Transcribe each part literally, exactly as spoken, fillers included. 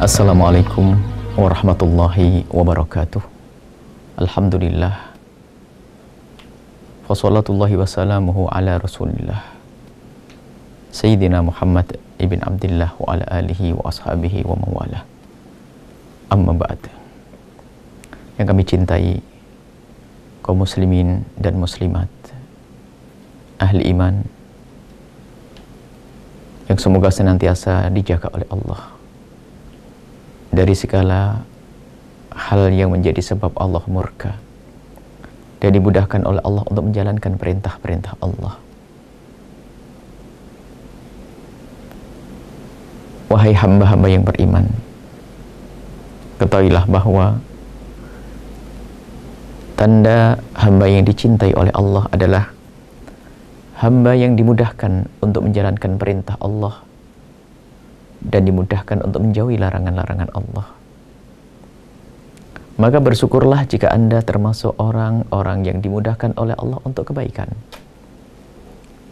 Assalamualaikum warahmatullahi wabarakatuh. Alhamdulillah. Wassalatullahi wassalamuhu ala rasulillah Sayyidina Muhammad ibn Abdillah wa ala alihi wa ashabihi wa mawala. Amma ba'd. Yang kami cintai kaum muslimin dan muslimat, ahli iman, yang semoga senantiasa dijaga oleh Allah dari segala hal yang menjadi sebab Allah murka dan dimudahkan oleh Allah untuk menjalankan perintah-perintah Allah. Wahai hamba-hamba yang beriman, ketahuilah bahwa tanda hamba yang dicintai oleh Allah adalah hamba yang dimudahkan untuk menjalankan perintah Allah dan dimudahkan untuk menjauhi larangan-larangan Allah. Maka bersyukurlah jika Anda termasuk orang-orang yang dimudahkan oleh Allah untuk kebaikan.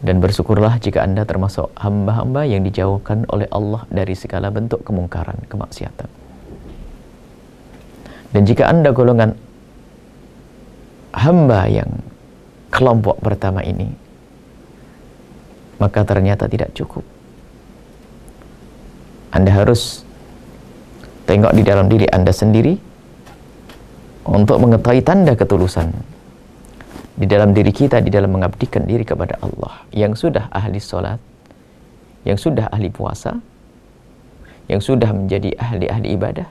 Dan bersyukurlah jika Anda termasuk hamba-hamba yang dijauhkan oleh Allah dari segala bentuk kemungkaran, kemaksiatan. Dan jika Anda golongan hamba yang kelompok pertama ini, maka ternyata tidak cukup. Anda harus tengok di dalam diri Anda sendiri untuk mengetahui tanda ketulusan di dalam diri kita, di dalam mengabdikan diri kepada Allah. Yang sudah ahli sholat, yang sudah ahli puasa, yang sudah menjadi ahli-ahli ibadah,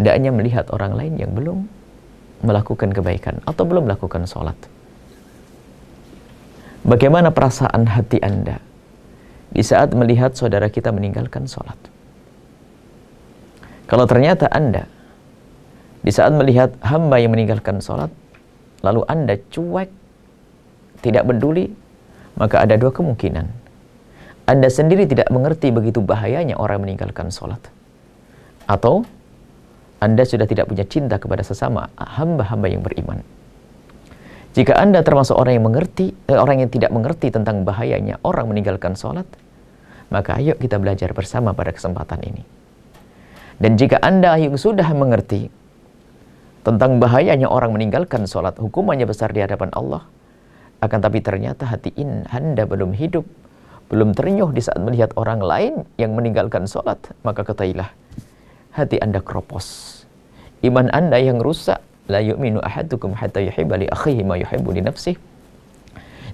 hendaknya melihat orang lain yang belum melakukan kebaikan atau belum melakukan sholat. Bagaimana perasaan hati Anda di saat melihat saudara kita meninggalkan sholat? Kalau ternyata Anda di saat melihat hamba yang meninggalkan sholat, lalu Anda cuek, tidak peduli, maka ada dua kemungkinan. Anda sendiri tidak mengerti begitu bahayanya orang meninggalkan sholat, atau Anda sudah tidak punya cinta kepada sesama hamba-hamba yang beriman. Jika Anda termasuk orang yang mengerti, eh, orang yang tidak mengerti tentang bahayanya orang meninggalkan sholat, maka ayo kita belajar bersama pada kesempatan ini. Dan jika Anda yang sudah mengerti tentang bahayanya orang meninggalkan sholat, hukumannya besar di hadapan Allah, akan tapi ternyata hati Anda belum hidup, belum ternyuh di saat melihat orang lain yang meninggalkan sholat, maka ketahuilah hati Anda keropos, iman Anda yang rusak. La yu'minu ahadukum hatta yuhibba li akhihi ma yuhibbu li nafsihi.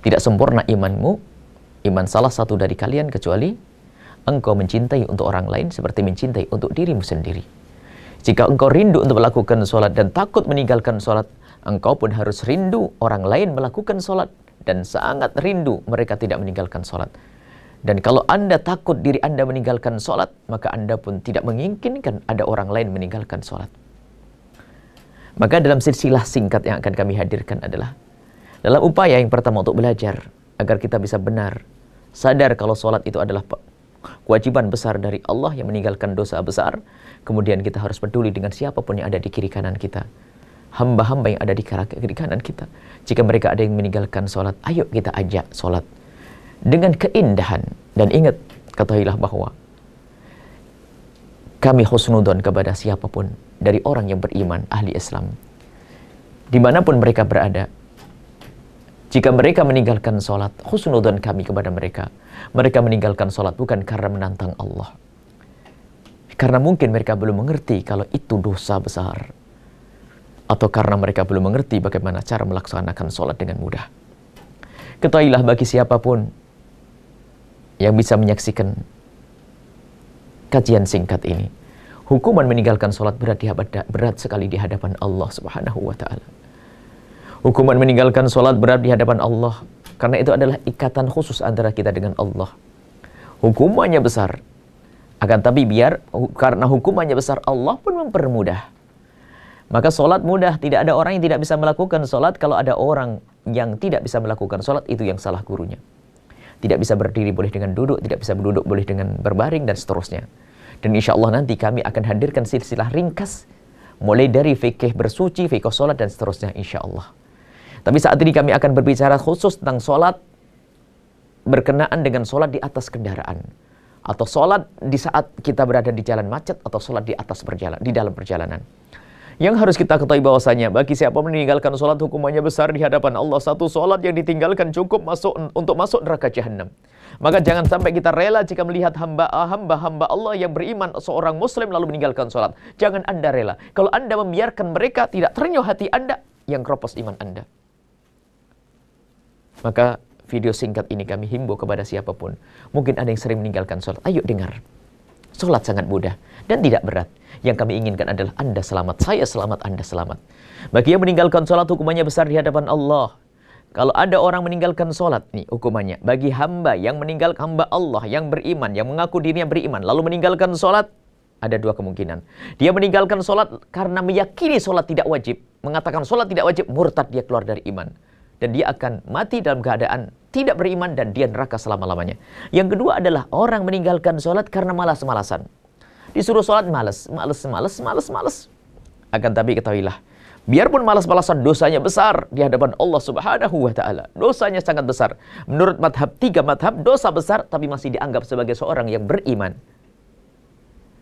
Tidak sempurna imanmu, iman salah satu dari kalian, kecuali engkau mencintai untuk orang lain seperti mencintai untuk dirimu sendiri. Jika engkau rindu untuk melakukan sholat dan takut meninggalkan sholat, engkau pun harus rindu orang lain melakukan sholat dan sangat rindu mereka tidak meninggalkan sholat. Dan kalau Anda takut diri Anda meninggalkan sholat, maka Anda pun tidak menginginkan ada orang lain meninggalkan sholat. Maka dalam silsilah singkat yang akan kami hadirkan adalah dalam upaya yang pertama untuk belajar agar kita bisa benar sadar kalau sholat itu adalah kewajiban besar dari Allah yang meninggalkan dosa besar. Kemudian kita harus peduli dengan siapapun yang ada di kiri kanan kita, hamba-hamba yang ada di kiri kanan kita. Jika mereka ada yang meninggalkan sholat, ayo kita ajak sholat dengan keindahan. Dan ingat, ketahuilah bahwa kami husnudon kepada siapapun dari orang yang beriman, ahli Islam, dimanapun mereka berada. Jika mereka meninggalkan sholat, husnudon kami kepada mereka. Mereka meninggalkan sholat bukan karena menantang Allah, karena mungkin mereka belum mengerti kalau itu dosa besar, atau karena mereka belum mengerti bagaimana cara melaksanakan sholat dengan mudah. Ketahuilah bagi siapapun yang bisa menyaksikan kajian singkat ini, hukuman meninggalkan sholat berat, di, berat sekali di hadapan Allah Subhanahu wa Ta'ala. Hukuman meninggalkan sholat berat di hadapan Allah, karena itu adalah ikatan khusus antara kita dengan Allah. Hukumannya besar, akan tapi biar karena hukumannya besar, Allah pun mempermudah. Maka sholat mudah, tidak ada orang yang tidak bisa melakukan sholat. Kalau ada orang yang tidak bisa melakukan sholat, itu yang salah gurunya. Tidak bisa berdiri boleh dengan duduk, tidak bisa berduduk boleh dengan berbaring, dan seterusnya. Dan insya Allah nanti kami akan hadirkan silsilah ringkas, mulai dari fikih bersuci, fikih sholat, dan seterusnya insya Allah. Tapi saat ini kami akan berbicara khusus tentang sholat berkenaan dengan sholat di atas kendaraan. atau sholat di saat kita berada di jalan macet, atau sholat di atas berjalan, di dalam perjalanan. Yang harus kita ketahui bahwasanya bagi siapa meninggalkan sholat hukumannya besar di hadapan Allah. Satu sholat yang ditinggalkan cukup masuk untuk masuk neraka jahanam. Maka jangan sampai kita rela jika melihat hamba-hamba Allah yang beriman seorang muslim lalu meninggalkan sholat. Jangan Anda rela. Kalau Anda membiarkan mereka, tidak ternyuh hati Anda yang keropos iman Anda. Maka video singkat ini kami himbau kepada siapapun. Mungkin ada yang sering meninggalkan sholat. Ayo dengar. Sholat sangat mudah dan tidak berat. Yang kami inginkan adalah Anda selamat, saya selamat, Anda selamat. Bagi yang meninggalkan sholat, hukumannya besar di hadapan Allah. Kalau ada orang meninggalkan sholat, nih hukumannya. Bagi hamba yang meninggalkan, hamba Allah yang beriman, yang mengaku dirinya beriman, lalu meninggalkan sholat, ada dua kemungkinan. Dia meninggalkan sholat karena meyakini sholat tidak wajib. Mengatakan sholat tidak wajib, murtad, dia keluar dari iman. Dan dia akan mati dalam keadaan tidak beriman dan dia neraka selama-lamanya. Yang kedua adalah orang meninggalkan sholat karena malas-malasan. Disuruh sholat malas, malas, malas, malas, malas. Akan tapi ketahuilah, biarpun malas-malasan dosanya besar di hadapan Allah Subhanahu wa Ta'ala. Dosanya sangat besar. Menurut madhab, tiga madhab, dosa besar tapi masih dianggap sebagai seorang yang beriman.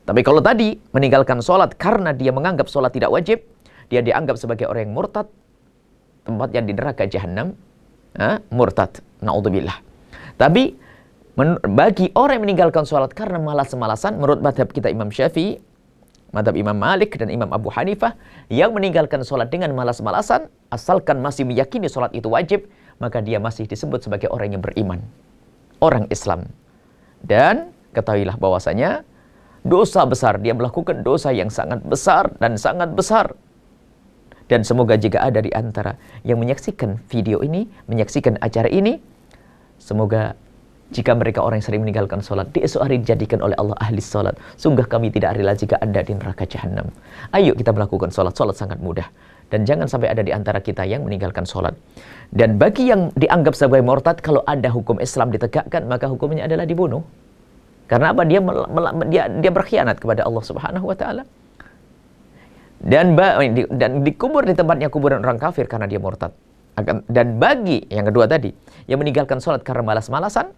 Tapi kalau tadi meninggalkan sholat karena dia menganggap sholat tidak wajib, dia dianggap sebagai orang yang murtad. Tempat yang di neraka jahanam, ha? Murtad, naudzubillah. Tapi bagi orang yang meninggalkan sholat karena malas-malasan, menurut madhab kita Imam Syafi'i, madhab Imam Malik dan Imam Abu Hanifah, yang meninggalkan sholat dengan malas-malasan, asalkan masih meyakini sholat itu wajib, maka dia masih disebut sebagai orang yang beriman, orang Islam. Dan ketahuilah bahwasanya dosa besar, dia melakukan dosa yang sangat besar dan sangat besar. Dan semoga jika ada di antara yang menyaksikan video ini, menyaksikan acara ini, semoga jika mereka orang yang sering meninggalkan sholat, di esok hari dijadikan oleh Allah ahli sholat. Sungguh kami tidak rela jika Anda di neraka jahanam. Ayo kita melakukan sholat, sholat sangat mudah. Dan jangan sampai ada di antara kita yang meninggalkan sholat. Dan bagi yang dianggap sebagai murtad, kalau ada hukum Islam ditegakkan, maka hukumnya adalah dibunuh. Karena apa? Dia, dia, dia berkhianat kepada Allah Subhanahu wa Ta'ala. Dan, dan dikubur di tempatnya kuburan orang kafir karena dia murtad. Dan bagi yang kedua tadi, yang meninggalkan sholat karena malas-malasan,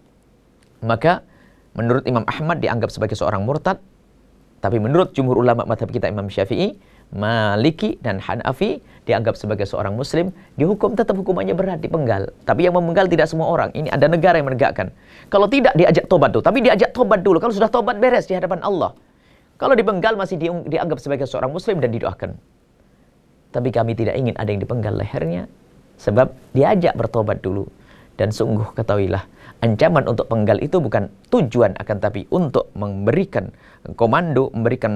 maka menurut Imam Ahmad dianggap sebagai seorang murtad. Tapi menurut jumhur ulama madhab kita Imam Syafi'i, Maliki dan Hanafi, dianggap sebagai seorang muslim. Dihukum tetap hukumannya berat, dipenggal. Tapi yang memenggal tidak semua orang. Ini ada negara yang menegakkan. Kalau tidak diajak tobat dulu. Tapi diajak tobat dulu. Kalau sudah tobat beres di hadapan Allah. Kalau dipenggal masih dianggap sebagai seorang muslim dan didoakan. Tapi kami tidak ingin ada yang dipenggal lehernya. Sebab diajak bertobat dulu. Dan sungguh ketahuilah, ancaman untuk penggal itu bukan tujuan, akan tapi untuk memberikan komando, memberikan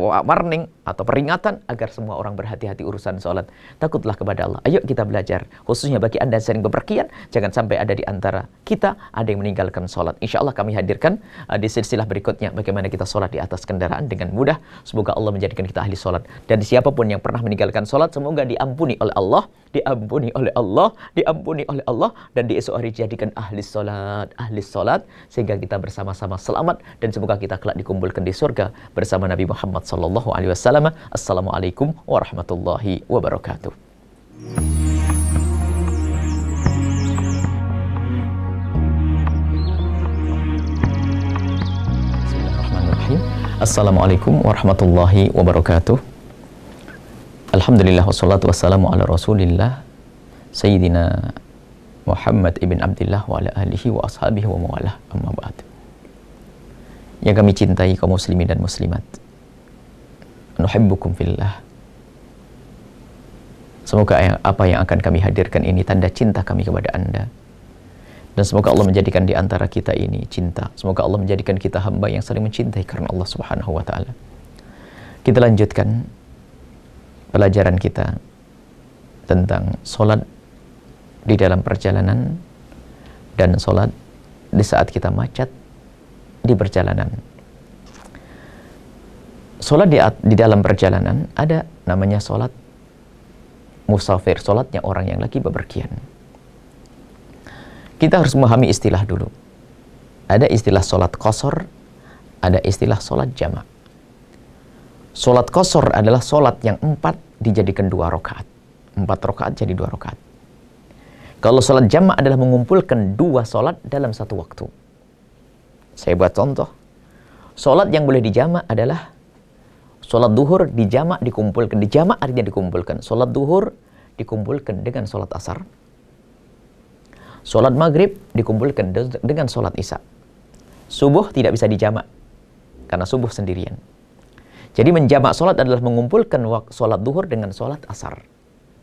warning atau peringatan agar semua orang berhati-hati urusan sholat. Takutlah kepada Allah. Ayo kita belajar. Khususnya bagi Anda yang sering bepergian, jangan sampai ada di antara kita ada yang meninggalkan sholat. Insya Allah kami hadirkan uh, di silsilah berikutnya bagaimana kita sholat di atas kendaraan dengan mudah. Semoga Allah menjadikan kita ahli sholat. Dan siapapun yang pernah meninggalkan sholat, semoga diampuni oleh Allah, diampuni oleh Allah, diampuni oleh Allah, dan di esok hari dijadikan ahli sholat. Ahli sholat, sehingga kita bersama-sama selamat dan semoga kita kelak dikumpulkan di surga bersama Nabi Muhammad Sallallahu Alaihi Wasallam. Assalamualaikum warahmatullahi wabarakatuh. Assalamualaikum warahmatullahi wabarakatuh. Alhamdulillah wassalatu wassalamu ala rasulillah Sayyidina Muhammad ibn Abdillah wa ala ahlihi wa ashabihi wa mawalah amma ba'd. Yang kami cintai kaum muslimin dan muslimat, nuhibbukum fillah. Semoga apa yang akan kami hadirkan ini tanda cinta kami kepada Anda. Dan semoga Allah menjadikan di antara kita ini cinta. Semoga Allah menjadikan kita hamba yang saling mencintai karena Allah Subhanahu wa Ta'ala. Kita lanjutkan pelajaran kita tentang sholat di dalam perjalanan dan sholat di saat kita macet di perjalanan. Sholat di, di dalam perjalanan ada namanya sholat musafir, sholatnya orang yang lagi bepergian. Kita harus memahami istilah dulu. Ada istilah sholat qoshor, ada istilah sholat jamak. Sholat qoshor adalah sholat yang empat dijadikan dua rakaat, empat rakaat jadi dua rakaat. Kalau sholat jamak adalah mengumpulkan dua sholat dalam satu waktu. Saya buat contoh. Sholat yang boleh dijamak adalah sholat duhur dijamak dikumpulkan. Dijamak artinya dikumpulkan. Sholat duhur dikumpulkan dengan sholat asar. Sholat maghrib dikumpulkan dengan sholat isya. Subuh tidak bisa dijamak karena subuh sendirian. Jadi menjamak sholat adalah mengumpulkan sholat duhur dengan sholat asar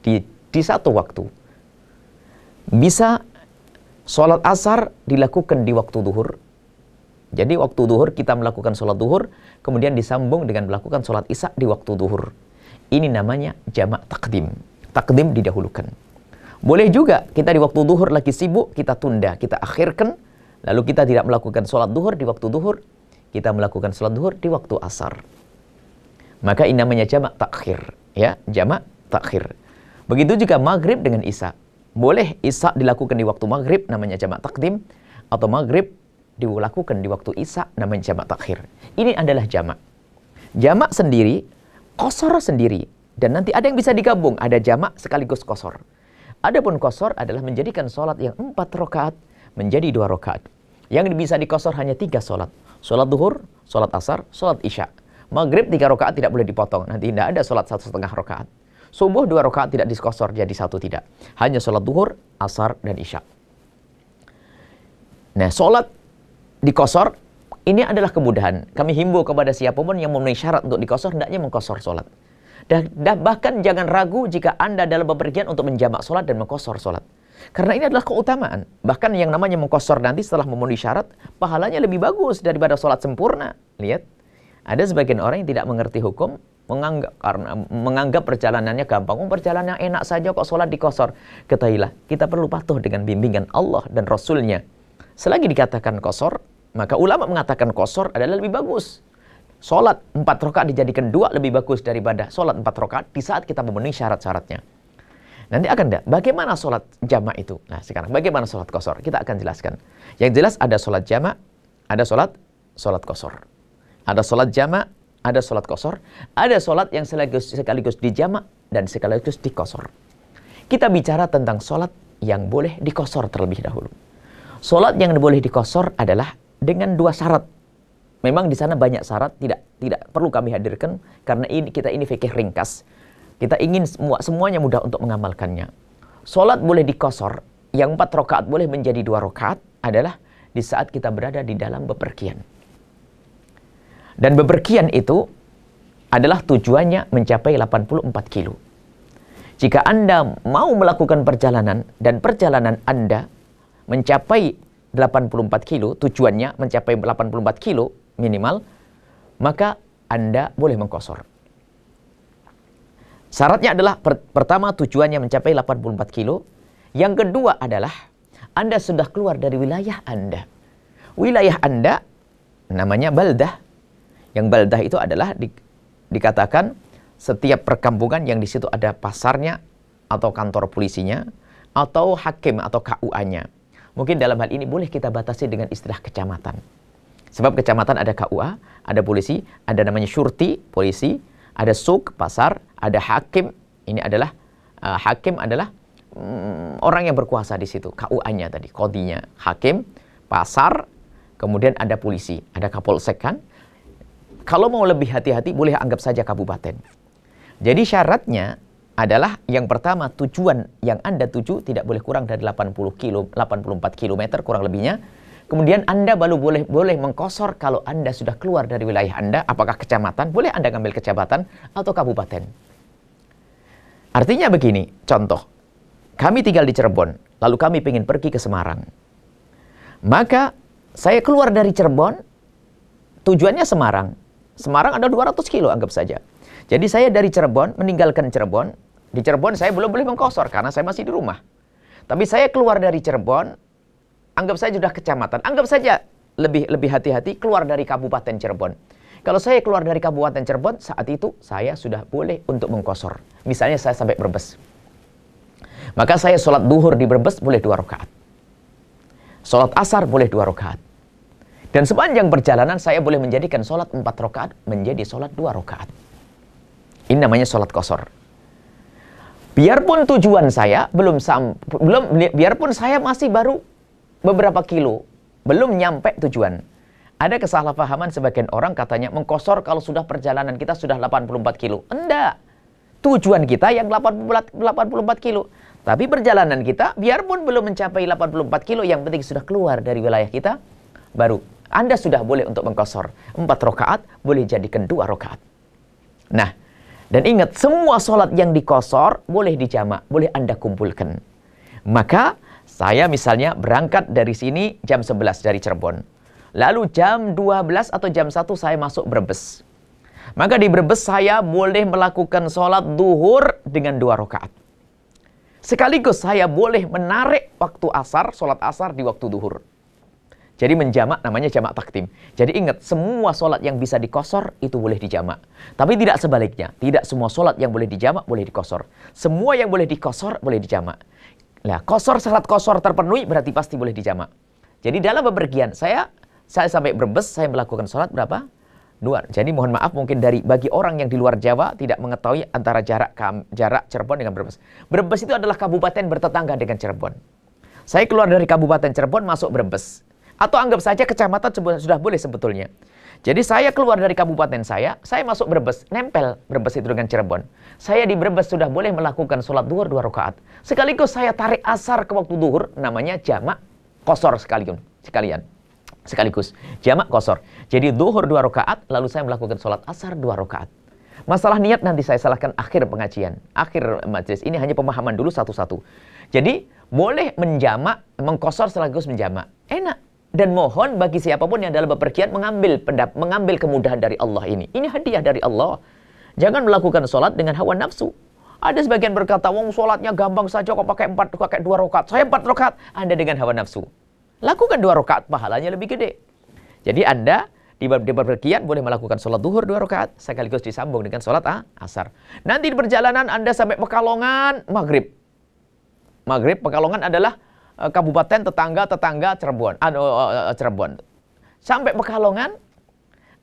di, di satu waktu. Bisa sholat asar dilakukan di waktu duhur. Jadi waktu duhur kita melakukan sholat duhur, kemudian disambung dengan melakukan sholat isya di waktu duhur. Ini namanya jamak takdim. Takdim didahulukan. Boleh juga kita di waktu duhur lagi sibuk, kita tunda, kita akhirkan. Lalu kita tidak melakukan sholat duhur di waktu duhur, kita melakukan sholat duhur di waktu asar. Maka ini namanya jamak takhir, ya, jamak takhir. Begitu juga maghrib dengan isya. Boleh isya dilakukan di waktu maghrib, namanya jamak takdim, atau maghrib dilakukan di waktu isya, namanya jamak takhir. Ini adalah jamak. Jamak sendiri, qashar sendiri, dan nanti ada yang bisa digabung, ada jamak sekaligus qashar. Adapun qashor adalah menjadikan sholat yang empat rakaat menjadi dua rakaat. Yang bisa dikosor hanya tiga sholat. Sholat duhur, sholat asar, sholat isya. Maghrib tiga rakaat tidak boleh dipotong. Nanti tidak ada sholat satu setengah rakaat. Subuh dua rakaat tidak dikosor jadi satu tidak. Hanya sholat duhur, asar, dan isya. Nah, sholat dikosor ini adalah kemudahan. Kami himbau kepada siapapun yang memenuhi syarat untuk dikosor, hendaknya mengkosor sholat. Dan bahkan jangan ragu jika Anda dalam bepergian untuk menjamak sholat dan mengqashar sholat. Karena ini adalah keutamaan. Bahkan yang namanya mengqashar nanti setelah memenuhi syarat, pahalanya lebih bagus daripada sholat sempurna. Lihat, ada sebagian orang yang tidak mengerti hukum, menganggap, karena, menganggap perjalanannya gampang. Oh, perjalanan yang enak saja kok sholat dikosor. Ketahuilah, kita perlu patuh dengan bimbingan Allah dan Rasulnya. Selagi dikatakan qashar, maka ulama mengatakan qashar adalah lebih bagus. Sholat empat rakaat dijadikan dua lebih bagus daripada sholat empat rakaat di saat kita memenuhi syarat-syaratnya. Nanti akan ada bagaimana sholat jamak itu. Nah sekarang bagaimana sholat qashor kita akan jelaskan. Yang jelas ada sholat jamak, ada sholat sholat qashor, ada sholat jamak, ada sholat qashor, ada sholat yang sekaligus sekaligus dijamak dan sekaligus diqashor. Kita bicara tentang sholat yang boleh diqashor terlebih dahulu. Sholat yang boleh diqashor adalah dengan dua syarat. Memang di sana banyak syarat, tidak tidak perlu kami hadirkan karena ini kita ini fikih ringkas. Kita ingin semua semuanya mudah untuk mengamalkannya. Sholat boleh diqashor, yang empat rakaat boleh menjadi dua rakaat adalah di saat kita berada di dalam bepergian. Dan bepergian itu adalah tujuannya mencapai delapan puluh empat kilo. Jika Anda mau melakukan perjalanan dan perjalanan Anda mencapai delapan puluh empat kilo, tujuannya mencapai delapan puluh empat kilo minimal, maka Anda boleh mengqashor. Syaratnya adalah per pertama tujuannya mencapai delapan puluh empat kilo, yang kedua adalah Anda sudah keluar dari wilayah Anda. Wilayah Anda namanya baldah. Yang baldah itu adalah di dikatakan setiap perkampungan yang di situ ada pasarnya atau kantor polisinya atau hakim atau K U A-nya. Mungkin dalam hal ini boleh kita batasi dengan istilah kecamatan. Sebab kecamatan ada K U A, ada polisi, ada namanya syurti, polisi, ada suk, pasar, ada hakim. Ini adalah, uh, hakim adalah um, orang yang berkuasa di situ. K U A-nya tadi, kodinya. Hakim, pasar, kemudian ada polisi, ada kapolsek kan. Kalau mau lebih hati-hati, boleh anggap saja kabupaten. Jadi syaratnya adalah yang pertama tujuan yang Anda tuju tidak boleh kurang dari delapan puluh kilo, delapan puluh empat kilometer kurang lebihnya. Kemudian Anda baru boleh boleh mengqashor kalau Anda sudah keluar dari wilayah Anda, apakah kecamatan, boleh Anda ngambil kecamatan atau kabupaten. Artinya begini, contoh, kami tinggal di Cirebon, lalu kami ingin pergi ke Semarang. Maka saya keluar dari Cirebon, tujuannya Semarang. Semarang ada dua ratus kilo anggap saja. Jadi saya dari Cirebon, meninggalkan Cirebon. Di Cirebon saya belum boleh mengqashor karena saya masih di rumah. Tapi saya keluar dari Cirebon, anggap saja sudah kecamatan. Anggap saja lebih lebih hati-hati keluar dari Kabupaten Cirebon. Kalau saya keluar dari Kabupaten Cirebon, saat itu saya sudah boleh untuk mengqashor. Misalnya saya sampai Brebes. Maka saya sholat duhur di Brebes boleh dua rakaat. Sholat asar boleh dua rakaat. Dan sepanjang perjalanan saya boleh menjadikan sholat empat rakaat menjadi sholat dua rakaat. Ini namanya sholat qashor. Biarpun tujuan saya belum sam, belum biarpun saya masih baru beberapa kilo, belum nyampe tujuan. Ada kesalahpahaman sebagian orang katanya mengqoshor kalau sudah perjalanan kita sudah delapan puluh empat kilo. Enggak. Tujuan kita yang delapan puluh empat kilo. Tapi perjalanan kita biarpun belum mencapai delapan puluh empat kilo, yang penting sudah keluar dari wilayah kita, baru Anda sudah boleh untuk mengqoshor. Empat rokaat boleh jadikan dua rokaat. Nah, dan ingat, semua sholat yang diqoshor boleh dijamak, boleh Anda kumpulkan. Maka saya misalnya berangkat dari sini jam sebelas dari Cirebon. Lalu jam dua belas atau jam satu saya masuk Brebes. Maka di Brebes saya boleh melakukan sholat duhur dengan dua rakaat. Sekaligus saya boleh menarik waktu asar, sholat asar di waktu duhur. Jadi menjamak, namanya jamak takdim. Jadi ingat, semua sholat yang bisa diqoshor itu boleh dijamak. Tapi tidak sebaliknya. Tidak semua sholat yang boleh dijamak boleh diqoshor. Semua yang boleh diqoshor boleh dijamak. Nah, qosor, syarat qosor terpenuhi berarti pasti boleh dijamak. Jadi dalam bepergian saya... Saya sampai Brebes, saya melakukan sholat berapa? Dua. Jadi mohon maaf mungkin dari bagi orang yang di luar Jawa tidak mengetahui antara jarak jarak Cirebon dengan Brebes. Brebes itu adalah kabupaten bertetangga dengan Cirebon. Saya keluar dari kabupaten Cirebon masuk Brebes. Atau anggap saja kecamatan sudah boleh sebetulnya. Jadi saya keluar dari kabupaten saya, saya masuk Brebes, nempel Brebes itu dengan Cirebon. Saya di Brebes sudah boleh melakukan sholat duhur dua rakaat. Sekaligus saya tarik asar ke waktu duhur, namanya jamak qosor sekalian. sekalian. Sekaligus jamak qosor. Jadi duhur dua rakaat, lalu saya melakukan sholat asar dua rakaat. Masalah niat nanti saya salahkan akhir pengajian, akhir majelis. Ini hanya pemahaman dulu satu-satu. Jadi boleh menjamak, mengqoshor sekaligus menjamak. Enak. Dan mohon bagi siapapun yang dalam bepergian mengambil pendap, mengambil kemudahan dari Allah ini. Ini hadiah dari Allah. Jangan melakukan sholat dengan hawa nafsu. Ada sebagian berkata, wong sholatnya gampang saja kok pakai empat, pakai dua rakaat. Saya empat rakaat. Anda dengan hawa nafsu. Lakukan dua rakaat, pahalanya lebih gede. Jadi Anda di bepergian boleh melakukan sholat duhur dua rakaat, sekaligus disambung dengan sholat ah, asar. Nanti di perjalanan Anda sampai Pekalongan, maghrib. Maghrib, Pekalongan adalah uh, kabupaten tetangga-tetangga Cirebon. Uh, uh, Cirebon. Sampai Pekalongan,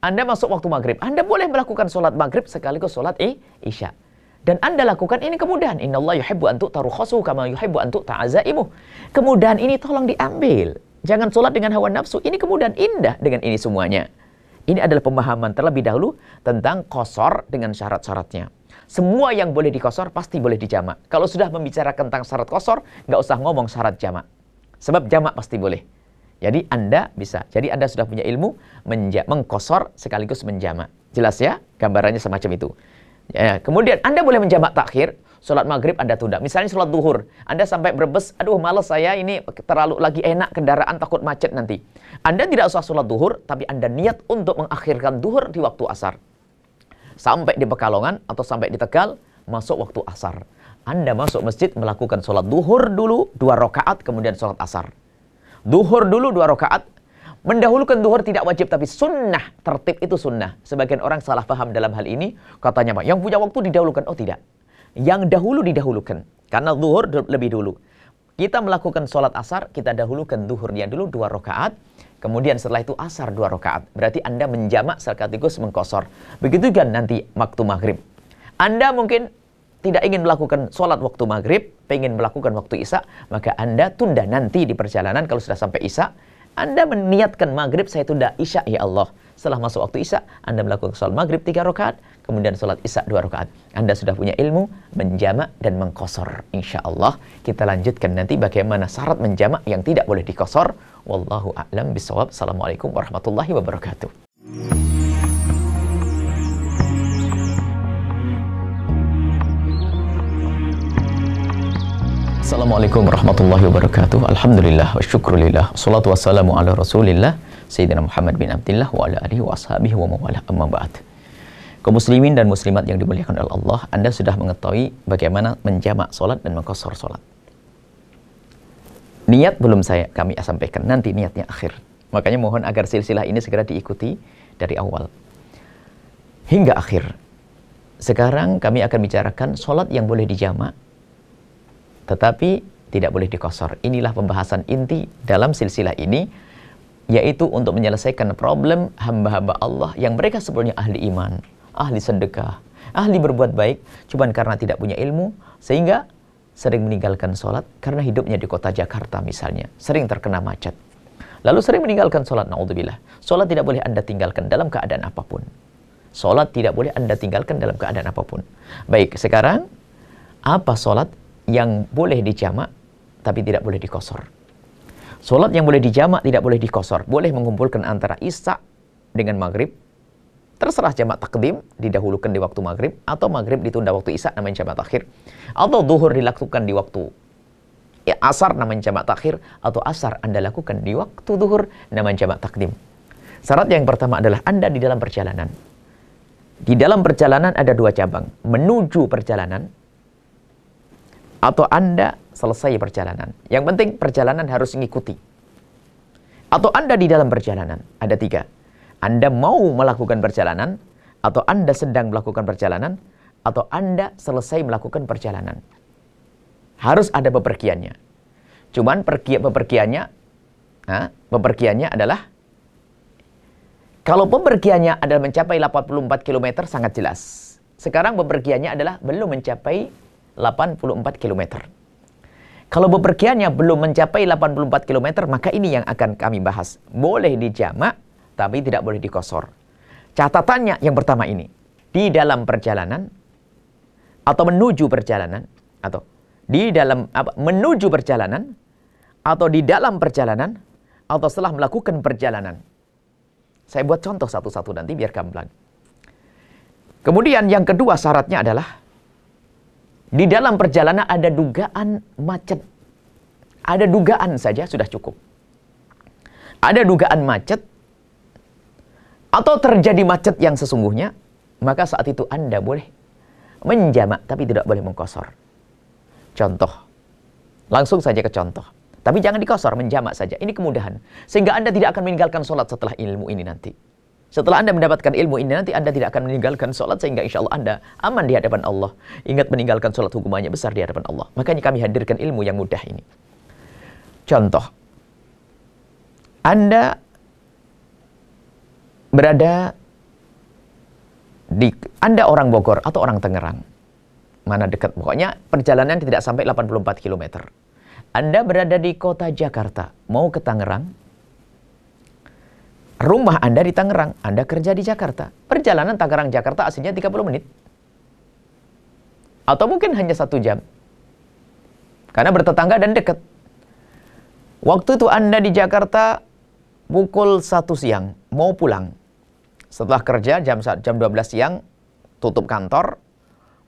Anda masuk waktu maghrib. Anda boleh melakukan sholat maghrib sekaligus sholat eh, isya. Dan Anda lakukan ini kemudahan. Innallaha yuhibbu an tutarukhasu kama yuhibbu an tuta'azaimu. Kemudahan ini tolong diambil. Jangan sholat dengan hawa nafsu. Ini kemudian indah dengan ini semuanya. Ini adalah pemahaman terlebih dahulu tentang qosor dengan syarat-syaratnya. Semua yang boleh diqoshor pasti boleh dijamak. Kalau sudah membicarakan tentang syarat qosor, nggak usah ngomong syarat jamak. Sebab jamak pasti boleh. Jadi Anda bisa. Jadi Anda sudah punya ilmu mengqoshor sekaligus menjamak. Jelas ya? Gambarannya semacam itu. Ya, kemudian Anda boleh menjamak takhir. Sholat maghrib Anda tunda. Misalnya sholat duhur. Anda sampai Brebes, aduh males saya ini terlalu lagi enak kendaraan takut macet nanti. Anda tidak usah sholat duhur, tapi Anda niat untuk mengakhirkan duhur di waktu asar. Sampai di Pekalongan atau sampai di Tegal, masuk waktu asar. Anda masuk masjid melakukan sholat duhur dulu, dua rakaat kemudian sholat asar. Duhur dulu dua rakaat. Mendahulukan duhur tidak wajib, tapi sunnah. Tertib itu sunnah. Sebagian orang salah paham dalam hal ini. Katanya, Pak, yang punya waktu didahulukan. Oh tidak. Yang dahulu didahulukan. Karena zuhur lebih dulu. Kita melakukan sholat asar, kita dahulukan zuhurnya dulu dua rakaat. Kemudian setelah itu asar dua rakaat. Berarti Anda menjamak sekaligus mengqoshor. Begitu kan nanti waktu maghrib. Anda mungkin tidak ingin melakukan sholat waktu maghrib, pengen melakukan waktu isya, maka Anda tunda nanti di perjalanan kalau sudah sampai isya. Anda meniatkan maghrib, saya tunda isya ya Allah. Setelah masuk waktu isya, Anda melakukan sholat maghrib tiga rakaat, kemudian sholat isya dua rakaat. Anda sudah punya ilmu menjamak dan mengqoshor. Insya Allah kita lanjutkan nanti bagaimana syarat menjamak yang tidak boleh diqoshor. Wallahu a'lam bishawab. Assalamualaikum warahmatullahi wabarakatuh. Assalamualaikum warahmatullahi wabarakatuh. Alhamdulillah wa syukrulillah. Wassalatu wassalamu ala rasulillah Sayyidina Muhammad bin Abdillah wa ala alihi wa ashabihi wa mawala amma ba'd. Kaum muslimin dan muslimat yang dimuliakan oleh Allah, Anda sudah mengetahui bagaimana menjamak sholat dan mengqoshor sholat. Niat belum saya kami sampaikan, nanti niatnya akhir. Makanya mohon agar silsilah ini segera diikuti dari awal hingga akhir. Sekarang kami akan bicarakan sholat yang boleh dijamak tetapi tidak boleh diqoshor. Inilah pembahasan inti dalam silsilah ini, yaitu untuk menyelesaikan problem hamba-hamba Allah yang mereka sebelumnya ahli iman, ahli sedekah, ahli berbuat baik, cuman karena tidak punya ilmu, sehingga sering meninggalkan sholat karena hidupnya di kota Jakarta misalnya, sering terkena macet. Lalu sering meninggalkan sholat, na'udzubillah. Sholat tidak boleh Anda tinggalkan dalam keadaan apapun. Sholat tidak boleh Anda tinggalkan dalam keadaan apapun. Baik, sekarang, apa sholat yang boleh dijamak, tapi tidak boleh dikosor? Sholat yang boleh dijamak, tidak boleh dikosor. Boleh mengumpulkan antara isya dengan maghrib. Terserah jamak takdim, didahulukan di waktu maghrib. Atau maghrib ditunda waktu isya, namanya jamak takhir. Atau duhur dilakukan di waktu asar, namanya jamak takhir, atau asar Anda lakukan di waktu duhur, namanya jamak takdim. Syarat yang pertama adalah Anda di dalam perjalanan. Di dalam perjalanan ada dua cabang, menuju perjalanan atau Anda selesai perjalanan. Yang penting perjalanan harus mengikuti. Atau Anda di dalam perjalanan, ada tiga. Anda mau melakukan perjalanan, atau Anda sedang melakukan perjalanan, atau Anda selesai melakukan perjalanan. Harus ada bepergiannya. Cuman pergi bepergiannya, nah, bepergiannya adalah, kalau bepergiannya adalah mencapai delapan puluh empat kilometer sangat jelas. Sekarang bepergiannya adalah belum mencapai delapan puluh empat kilometer. Kalau bepergiannya belum mencapai delapan puluh empat kilometer, maka ini yang akan kami bahas. Boleh dijamak, tapi tidak boleh dikosor. Catatannya yang pertama ini, di dalam perjalanan, atau menuju perjalanan, atau di dalam apa, menuju perjalanan, atau di dalam perjalanan, atau setelah melakukan perjalanan. Saya buat contoh satu-satu nanti biar gamblang. Kemudian yang kedua syaratnya adalah di dalam perjalanan ada dugaan macet. Ada dugaan saja sudah cukup. Ada dugaan macet atau terjadi macet yang sesungguhnya, maka saat itu Anda boleh menjamak tapi tidak boleh mengkosor. Contoh, langsung saja ke contoh. Tapi jangan dikosor, menjamak saja. Ini kemudahan. Sehingga Anda tidak akan meninggalkan sholat setelah ilmu ini nanti. Setelah Anda mendapatkan ilmu ini nanti, Anda tidak akan meninggalkan sholat sehingga insya Allah Anda aman di hadapan Allah. Ingat, meninggalkan sholat hukumannya besar di hadapan Allah. Makanya kami hadirkan ilmu yang mudah ini. Contoh, Anda berada di, Anda orang Bogor atau orang Tangerang. Mana dekat, pokoknya perjalanan tidak sampai delapan puluh empat kilometer. Anda berada di kota Jakarta, mau ke Tangerang, rumah Anda di Tangerang, Anda kerja di Jakarta. Perjalanan Tangerang-Jakarta aslinya tiga puluh menit. Atau mungkin hanya satu jam. Karena bertetangga dan dekat. Waktu itu Anda di Jakarta pukul satu siang, mau pulang. Setelah kerja jam, jam dua belas siang, tutup kantor,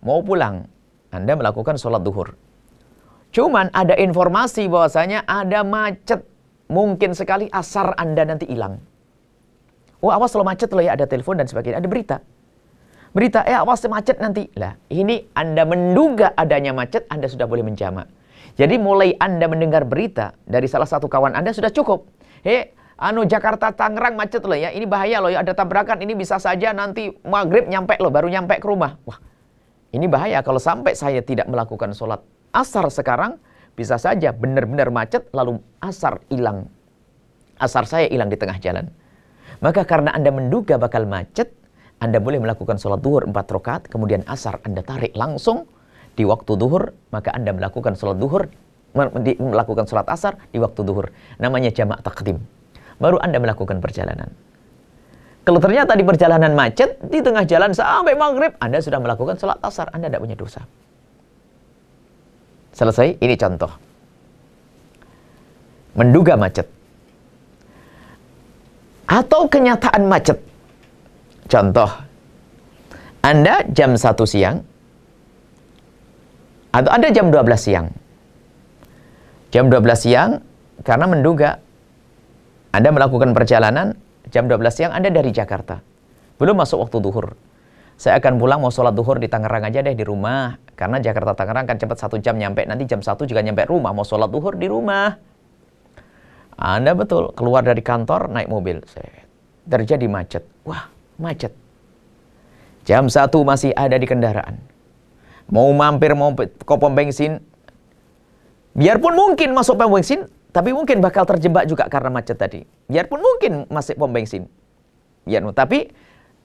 mau pulang, Anda melakukan sholat duhur. Cuman ada informasi bahwasanya ada macet. Mungkin sekali asar Anda nanti hilang. Oh, awas lo macet lo ya, ada telepon dan sebagainya, ada berita. Berita, eh awas macet nanti. Lah, ini Anda menduga adanya macet, Anda sudah boleh menjamak. Jadi mulai Anda mendengar berita dari salah satu kawan Anda sudah cukup. Hei, anu Jakarta Tangerang macet lo ya, ini bahaya lo ya, ada tabrakan, ini bisa saja nanti maghrib nyampe lo, baru nyampe ke rumah. Wah, ini bahaya kalau sampai saya tidak melakukan sholat asar sekarang, bisa saja benar-benar macet, lalu asar hilang. Asar saya hilang di tengah jalan. Maka karena Anda menduga bakal macet, Anda boleh melakukan sholat duhur empat rakaat, kemudian asar Anda tarik langsung di waktu duhur, maka Anda melakukan sholat duhur, melakukan sholat asar di waktu duhur. Namanya jamak takdim. Baru Anda melakukan perjalanan. Kalau ternyata di perjalanan macet, di tengah jalan sampai maghrib, Anda sudah melakukan sholat asar, Anda tidak punya dosa. Selesai, ini contoh. Menduga macet. Atau kenyataan macet. Contoh, Anda jam satu siang, atau Anda jam dua belas siang. Jam dua belas siang, karena menduga Anda melakukan perjalanan, jam dua belas siang Anda dari Jakarta. Belum masuk waktu duhur. Saya akan pulang mau sholat duhur di Tangerang aja deh, di rumah. Karena Jakarta Tangerang kan cepat satu jam nyampe. Nanti jam satu juga nyampe rumah. Mau sholat duhur di rumah. Anda betul keluar dari kantor naik mobil. Terjadi macet. Wah, macet. Jam satu masih ada di kendaraan. Mau mampir mau ke pom bensin. Biarpun mungkin masuk pom bensin, tapi mungkin bakal terjebak juga karena macet tadi. Biarpun mungkin masih pom bensin. Ya, tapi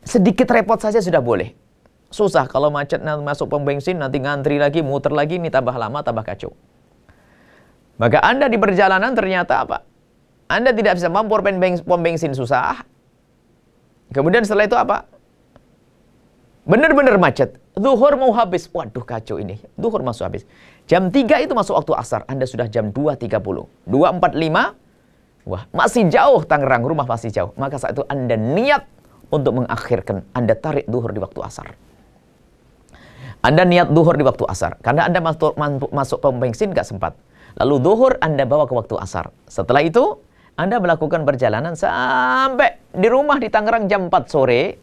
sedikit repot saja sudah boleh. Susah kalau macet masuk pom bensin, nanti ngantri lagi, muter lagi, ini tambah lama, tambah kacau. Maka Anda di perjalanan ternyata apa? Anda tidak bisa mampir pom bensin susah. Kemudian setelah itu apa? Benar-benar macet. Zuhur mau habis. Waduh kacau ini. Zuhur masuk habis. jam tiga itu masuk waktu asar. Anda sudah jam dua tiga puluh. dua empat puluh lima. Wah, masih jauh Tangerang, rumah masih jauh. Maka saat itu Anda niat untuk mengakhirkan. Anda tarik zuhur di waktu asar. Anda niat zuhur di waktu asar. Karena Anda masuk, masuk pom bensin gak sempat. Lalu zuhur Anda bawa ke waktu asar. Setelah itu, Anda melakukan perjalanan sampai di rumah di Tangerang jam empat sore.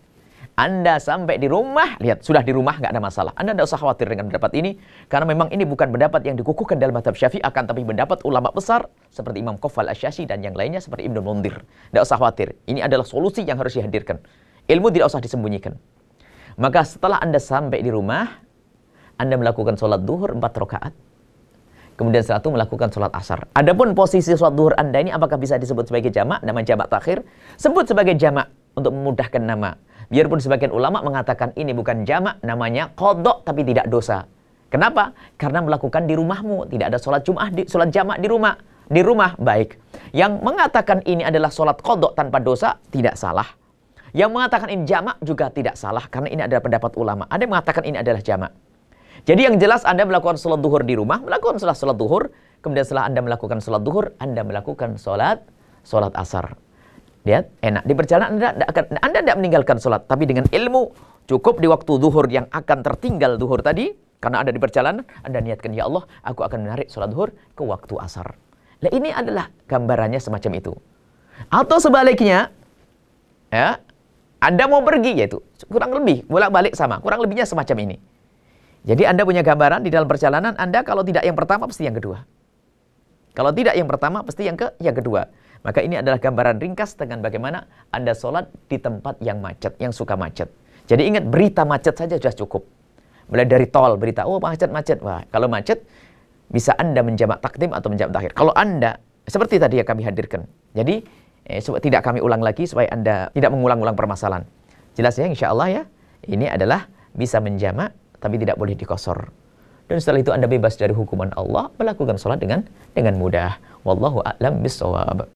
Anda sampai di rumah, lihat, sudah di rumah nggak ada masalah. Anda tidak usah khawatir dengan pendapat ini, karena memang ini bukan pendapat yang dikukuhkan dalam mazhab Syafi'i, akan tapi pendapat ulama besar seperti Imam Qaffal Asy-Syafi'i dan yang lainnya seperti Ibnu Mundhir. Tidak usah khawatir, ini adalah solusi yang harus dihadirkan. Ilmu tidak usah disembunyikan. Maka setelah Anda sampai di rumah, Anda melakukan sholat duhur empat rakaat. Kemudian setelah itu melakukan sholat asar. Adapun posisi sholat duhur Anda ini apakah bisa disebut sebagai jamak, nama jamak takhir? Sebut sebagai jamak untuk memudahkan nama. Biarpun sebagian ulama mengatakan ini bukan jamak, namanya qadha, tapi tidak dosa. Kenapa? Karena melakukan di rumahmu. Tidak ada sholat jum'ah, di, sholat jamak di rumah. Di rumah, baik. Yang mengatakan ini adalah sholat qadha tanpa dosa, tidak salah. Yang mengatakan ini jamak juga tidak salah, karena ini adalah pendapat ulama. Ada yang mengatakan ini adalah jamak. Jadi yang jelas Anda melakukan sholat duhur di rumah, melakukan sholat sholat duhur, kemudian setelah Anda melakukan sholat duhur, Anda melakukan sholat sholat asar. Lihat, enak. Di perjalanan Anda tidak akan, Anda tidak meninggalkan sholat, tapi dengan ilmu cukup di waktu duhur yang akan tertinggal duhur tadi, karena ada di perjalanan Anda niatkan, ya Allah, aku akan menarik sholat duhur ke waktu asar. Nah, ini adalah gambarannya semacam itu. Atau sebaliknya, ya, Anda mau pergi, yaitu kurang lebih bolak-balik sama, kurang lebihnya semacam ini. Jadi Anda punya gambaran di dalam perjalanan Anda, kalau tidak yang pertama pasti yang kedua. Kalau tidak yang pertama pasti yang ke yang kedua. Maka ini adalah gambaran ringkas dengan bagaimana Anda sholat di tempat yang macet, yang suka macet. Jadi ingat, berita macet saja sudah cukup. Mulai dari tol, berita, oh macet-macet. Wah, kalau macet bisa Anda menjamak takdim atau menjamak takhir. Kalau Anda, seperti tadi yang kami hadirkan. Jadi eh, tidak kami ulang lagi supaya Anda tidak mengulang-ulang permasalahan. Jelas ya, insya Allah ya. Ini adalah bisa menjamak, tapi tidak boleh dikosor. Dan setelah itu Anda bebas dari hukuman Allah, melakukan sholat dengan dengan mudah. Wallahu a'lam bishawab.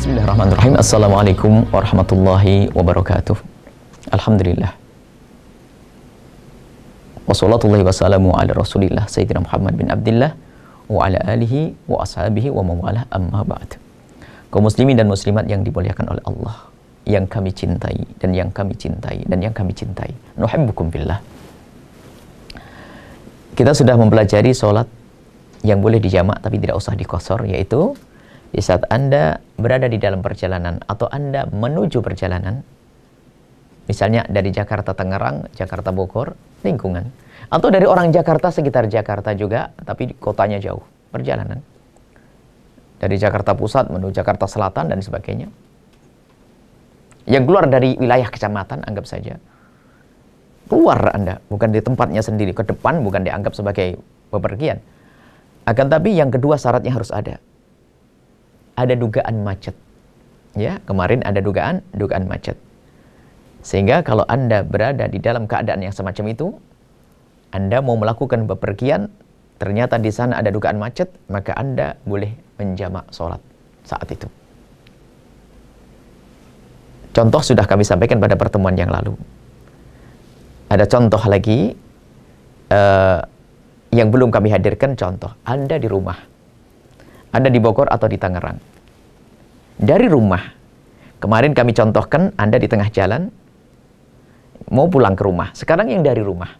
Bismillahirrahmanirrahim. Assalamualaikum warahmatullahi wabarakatuh. Alhamdulillah. Wassalatullahi wassalamu ala rasulillah Sayyidina Muhammad bin Abdillah wa ala alihi wa ashabihi wa mawalah amma ba'd. Kaum muslimin dan muslimat yang dimuliakan oleh Allah, yang kami cintai dan yang kami cintai dan yang kami cintai. Nuhibbukum billah. Kita sudah mempelajari sholat yang boleh dijamak tapi tidak usah dikosor, yaitu di saat Anda berada di dalam perjalanan atau Anda menuju perjalanan, misalnya dari Jakarta Tangerang, Jakarta Bogor, lingkungan, atau dari orang Jakarta sekitar Jakarta juga tapi kotanya jauh, perjalanan dari Jakarta Pusat menuju Jakarta Selatan dan sebagainya. Yang keluar dari wilayah kecamatan, anggap saja. Keluar Anda, bukan di tempatnya sendiri. Ke depan bukan dianggap sebagai bepergian. Akan tapi yang kedua syaratnya harus ada. Ada dugaan macet. Ya, kemarin ada dugaan, dugaan macet. Sehingga kalau Anda berada di dalam keadaan yang semacam itu, Anda mau melakukan bepergian, ternyata di sana ada dugaan macet, maka Anda boleh menjamak sholat saat itu. Contoh sudah kami sampaikan pada pertemuan yang lalu. Ada contoh lagi uh, yang belum kami hadirkan, contoh. Anda di rumah, Anda di Bogor atau di Tangerang. Dari rumah, kemarin kami contohkan Anda di tengah jalan, mau pulang ke rumah. Sekarang yang dari rumah,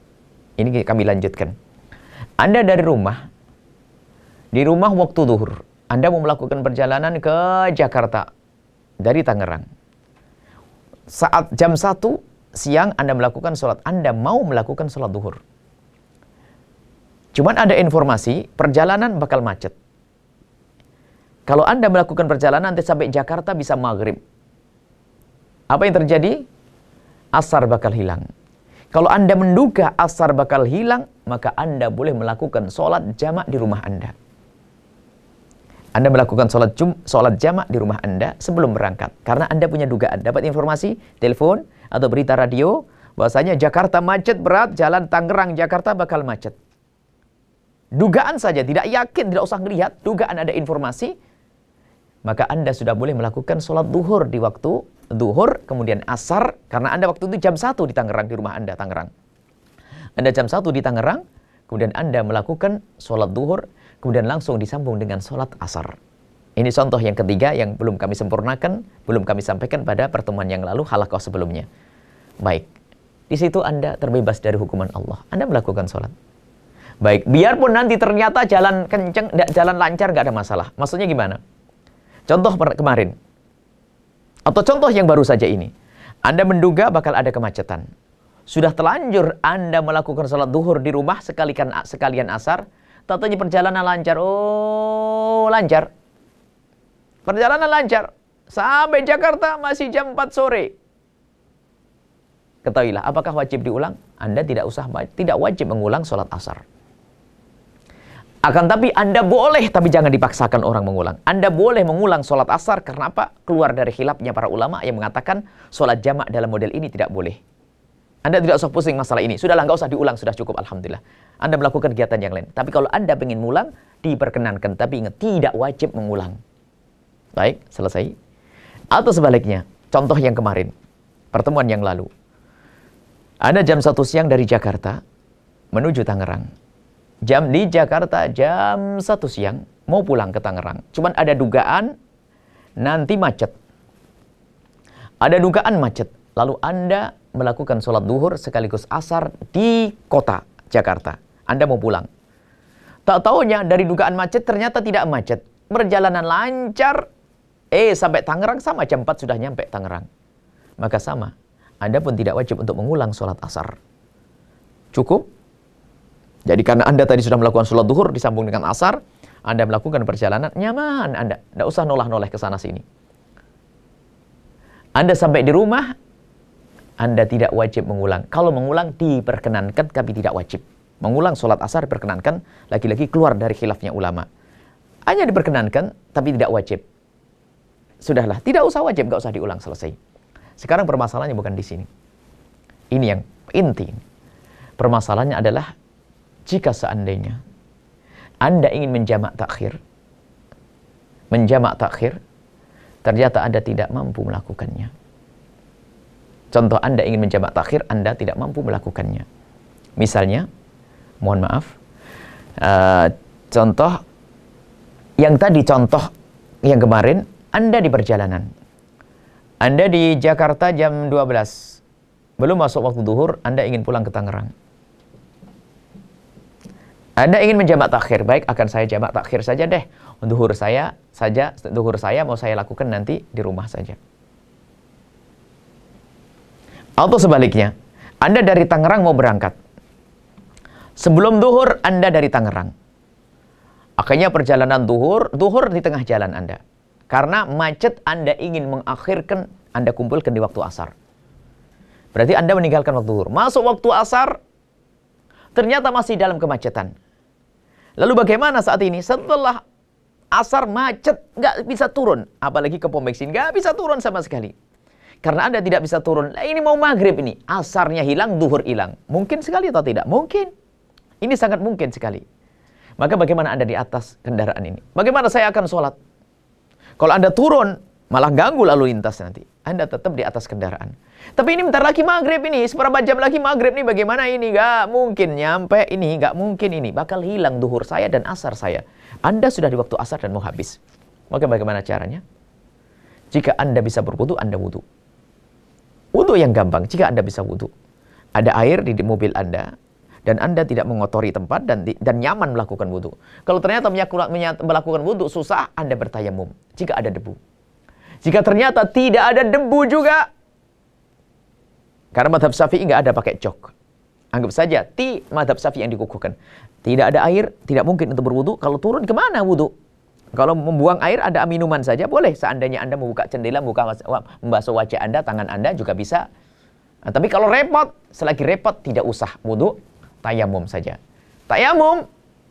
ini kami lanjutkan. Anda dari rumah, di rumah waktu zuhur, Anda mau melakukan perjalanan ke Jakarta dari Tangerang. Saat jam satu siang Anda melakukan sholat, Anda mau melakukan sholat zuhur. Cuman ada informasi, perjalanan bakal macet. Kalau Anda melakukan perjalanan nanti sampai Jakarta bisa maghrib. Apa yang terjadi? Asar bakal hilang. Kalau Anda menduga asar bakal hilang, maka Anda boleh melakukan sholat jamak di rumah Anda. Anda melakukan sholat, jum, sholat jamak di rumah Anda sebelum berangkat. Karena Anda punya dugaan. Dapat informasi, telepon, atau berita radio, bahwasanya Jakarta macet berat, jalan Tangerang Jakarta bakal macet. Dugaan saja, tidak yakin, tidak usah melihat, dugaan ada informasi, maka Anda sudah boleh melakukan sholat duhur di waktu duhur, kemudian asar, karena Anda waktu itu jam satu di Tangerang, di rumah Anda, Tangerang. Anda jam satu di Tangerang, kemudian Anda melakukan sholat duhur, kemudian langsung disambung dengan sholat asar. Ini contoh yang ketiga yang belum kami sempurnakan, belum kami sampaikan pada pertemuan yang lalu, halaqah sebelumnya. Baik, di situ Anda terbebas dari hukuman Allah, Anda melakukan sholat. Baik, biarpun nanti ternyata jalan kenceng, jalan lancar, nggak ada masalah. Maksudnya gimana? Contoh kemarin, atau contoh yang baru saja ini. Anda menduga bakal ada kemacetan. Sudah telanjur Anda melakukan sholat duhur di rumah sekalian, sekalian asar. Tentunya perjalanan lancar. Oh, lancar. Perjalanan lancar. Sampai Jakarta masih jam empat sore. Ketahuilah, apakah wajib diulang? Anda tidak usah, tidak wajib mengulang sholat asar. Akan tapi Anda boleh, tapi jangan dipaksakan orang mengulang. Anda boleh mengulang sholat asar, karena apa? Keluar dari khilafnya para ulama yang mengatakan sholat jamak dalam model ini tidak boleh. Anda tidak usah pusing masalah ini. Sudahlah, nggak usah diulang, sudah cukup, alhamdulillah. Anda melakukan kegiatan yang lain. Tapi kalau Anda ingin mengulang, diperkenankan. Tapi ingat, tidak wajib mengulang. Baik, selesai. Atau sebaliknya, contoh yang kemarin, pertemuan yang lalu. Anda jam satu siang dari Jakarta menuju Tangerang. Jam di Jakarta jam satu siang mau pulang ke Tangerang. Cuman ada dugaan nanti macet. Ada dugaan macet. Lalu Anda melakukan sholat duhur sekaligus asar di kota Jakarta. Anda mau pulang. Tak taunya dari dugaan macet ternyata tidak macet. Perjalanan lancar. Eh sampai Tangerang sama jam empat sudah nyampe Tangerang. Maka sama. Anda pun tidak wajib untuk mengulang sholat asar. Cukup. Jadi karena Anda tadi sudah melakukan sholat duhur disambung dengan asar, Anda melakukan perjalanan nyaman, Anda tidak usah nolah-noleh ke sana sini. Anda sampai di rumah, Anda tidak wajib mengulang. Kalau mengulang diperkenankan, tapi tidak wajib. Mengulang sholat asar diperkenankan, lagi-lagi keluar dari khilafnya ulama. Hanya diperkenankan, tapi tidak wajib. Sudahlah, tidak usah wajib, nggak usah diulang, selesai. Sekarang permasalahannya bukan di sini. Ini yang inti. Permasalahannya adalah jika seandainya Anda ingin menjamak takhir, menjamak takhir, ternyata Anda tidak mampu melakukannya. Contoh, Anda ingin menjamak takhir, Anda tidak mampu melakukannya. Misalnya, mohon maaf, uh, contoh yang tadi, contoh yang kemarin, Anda di perjalanan. Anda di Jakarta jam dua belas, belum masuk waktu duhur, Anda ingin pulang ke Tangerang. Anda ingin menjamak takhir, baik akan saya jamak takhir saja deh. Duhur saya saja, duhur saya mau saya lakukan nanti di rumah saja. Atau sebaliknya, Anda dari Tangerang mau berangkat. Sebelum duhur, Anda dari Tangerang. Akhirnya perjalanan duhur, duhur di tengah jalan Anda. Karena macet, Anda ingin mengakhirkan, Anda kumpulkan di waktu asar. Berarti Anda meninggalkan waktu duhur. Masuk waktu asar, ternyata masih dalam kemacetan. Lalu bagaimana saat ini? Setelah asar macet, nggak bisa turun. Apalagi ke pom bensin, nggak bisa turun sama sekali. Karena Anda tidak bisa turun. Nah, ini mau maghrib ini. Asarnya hilang, duhur hilang. Mungkin sekali atau tidak? Mungkin. Ini sangat mungkin sekali. Maka bagaimana Anda di atas kendaraan ini? Bagaimana saya akan sholat? Kalau Anda turun, malah ganggu lalu lintas nanti. Anda tetap di atas kendaraan. Tapi ini bentar lagi maghrib ini. Seperempat jam lagi maghrib nih, bagaimana ini? Gak mungkin nyampe ini. Gak mungkin ini. Bakal hilang duhur saya dan asar saya. Anda sudah di waktu asar dan mau habis. Maka bagaimana caranya? Jika Anda bisa berwudu, Anda wudu. Wudu yang gampang. Jika Anda bisa wudu. Ada air di mobil Anda. Dan Anda tidak mengotori tempat dan, dan nyaman melakukan wudu. Kalau ternyata melakukan wudu susah, Anda bertayamum. Jika ada debu. Jika ternyata tidak ada debu juga, karena madhab Syafi'i nggak ada pakai jok. Anggap saja, ti madhab Syafi'i yang dikukuhkan. Tidak ada air, tidak mungkin untuk berwudu. Kalau turun, kemana wudu? Kalau membuang air, ada minuman saja, boleh. Seandainya Anda membuka jendela, membuka membasuh wajah Anda, tangan Anda juga bisa. Nah, tapi kalau repot, selagi repot, tidak usah wudu, tayamum saja. Tayamum,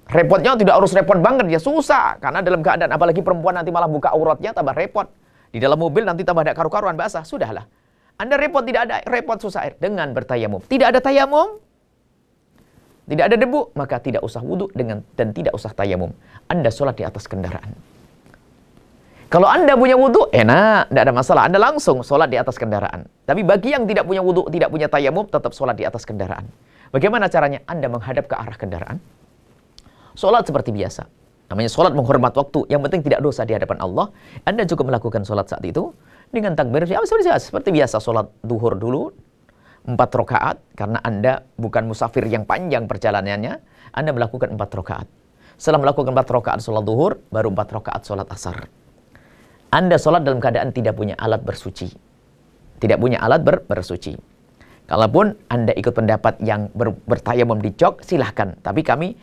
repotnya tidak harus repot banget, ya susah. Karena dalam keadaan, apalagi perempuan nanti malah buka auratnya, tambah repot. Di dalam mobil nanti tambah ada karu-karuan basah, sudahlah. Anda repot, tidak ada repot susah air dengan bertayamum. Tidak ada tayamum, tidak ada debu, maka tidak usah wudhu dengan dan tidak usah tayamum. Anda sholat di atas kendaraan. Kalau Anda punya wudhu, enak, tidak ada masalah. Anda langsung sholat di atas kendaraan. Tapi bagi yang tidak punya wudhu, tidak punya tayamum, tetap sholat di atas kendaraan. Bagaimana caranya? Anda menghadap ke arah kendaraan. Sholat seperti biasa. Namanya sholat menghormat waktu. Yang penting tidak dosa di hadapan Allah. Anda cukup melakukan sholat saat itu dengan takbir. Seperti biasa sholat duhur dulu. Empat rokaat, karena Anda bukan musafir yang panjang perjalanannya, Anda melakukan empat rokaat. Setelah melakukan empat rokaat sholat duhur, baru empat rokaat sholat asar. Anda sholat dalam keadaan tidak punya alat bersuci. Tidak punya alat ber bersuci. Kalaupun Anda ikut pendapat yang ber bertayamum di jog, silahkan. Tapi kami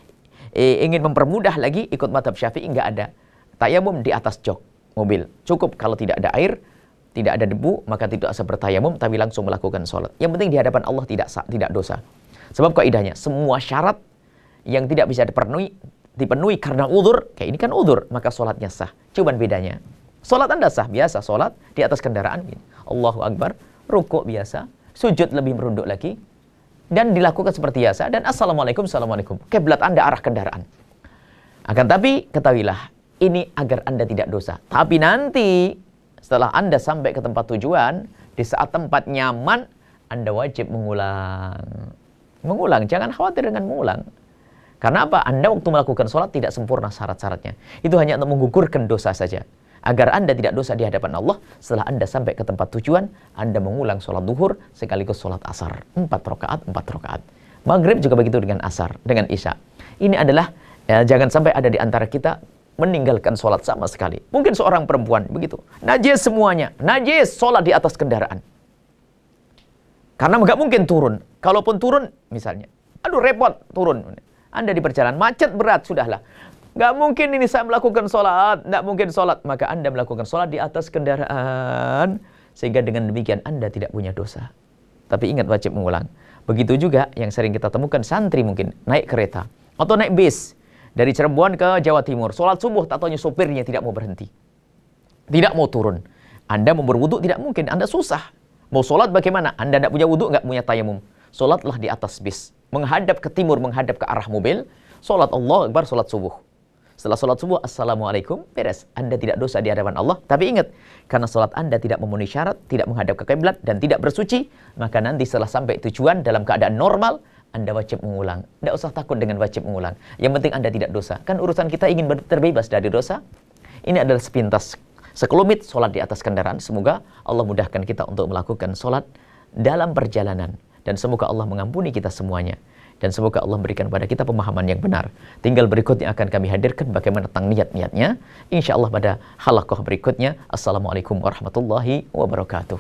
eh, ingin mempermudah lagi, ikut madhab Syafi'i, nggak ada tayamum di atas jog mobil. Cukup kalau tidak ada air, tidak ada debu, maka tidak usah bertayamum, tapi langsung melakukan sholat. Yang penting di hadapan Allah tidak tidak dosa. Sebab kaidahnya semua syarat yang tidak bisa dipenuhi dipenuhi karena udzur, kayak ini kan udzur, maka sholatnya sah. Cuman bedanya, sholat Anda sah biasa, sholat di atas kendaraan, Allahu Akbar, rukuk biasa, sujud lebih merunduk lagi, dan dilakukan seperti biasa. Dan assalamualaikum, assalamualaikum, kiblat Anda arah kendaraan. Akan tapi ketahuilah ini agar Anda tidak dosa. Tapi nanti setelah Anda sampai ke tempat tujuan, di saat tempat nyaman, Anda wajib mengulang. Mengulang, jangan khawatir dengan mengulang. Karena apa? Anda waktu melakukan sholat tidak sempurna syarat-syaratnya. Itu hanya untuk menggugurkan dosa saja. Agar Anda tidak dosa di hadapan Allah, setelah Anda sampai ke tempat tujuan, Anda mengulang sholat duhur sekaligus sholat asar. Empat rokaat, empat rokaat. Maghrib juga begitu dengan asar, dengan isya. Ini adalah, ya, jangan sampai ada di antara kita meninggalkan sholat sama sekali. Mungkin seorang perempuan begitu, najis semuanya, najis, sholat di atas kendaraan. Karena nggak mungkin turun. Kalaupun turun, misalnya, aduh repot turun. Anda di perjalanan macet berat, sudahlah. Nggak mungkin ini saya melakukan sholat, nggak mungkin sholat. Maka Anda melakukan sholat di atas kendaraan, sehingga dengan demikian Anda tidak punya dosa. Tapi ingat, wajib mengulang. Begitu juga yang sering kita temukan santri mungkin naik kereta atau naik bis. Dari Cirebon ke Jawa Timur, sholat subuh tak taunya sopirnya tidak mau berhenti. Tidak mau turun. Anda mau berwudhu tidak mungkin, Anda susah. Mau sholat bagaimana? Anda tidak punya wudhu, nggak punya tayamum. Sholatlah di atas bis. Menghadap ke timur, menghadap ke arah mobil. Sholat Allah Akbar, sholat subuh. Setelah sholat subuh, assalamualaikum, beres. Anda tidak dosa di hadapan Allah. Tapi ingat, karena sholat Anda tidak memenuhi syarat, tidak menghadap ke kiblat dan tidak bersuci, maka nanti setelah sampai tujuan dalam keadaan normal, Anda wajib mengulang. Tidak usah takut dengan wajib mengulang. Yang penting Anda tidak dosa. Kan urusan kita ingin terbebas dari dosa. Ini adalah sepintas, sekelumit sholat di atas kendaraan. Semoga Allah mudahkan kita untuk melakukan sholat dalam perjalanan. Dan semoga Allah mengampuni kita semuanya. Dan semoga Allah berikan kepada kita pemahaman yang benar. Tinggal berikutnya akan kami hadirkan bagaimana tentang niat-niatnya. Insya Allah pada halaqah berikutnya. Assalamualaikum warahmatullahi wabarakatuh.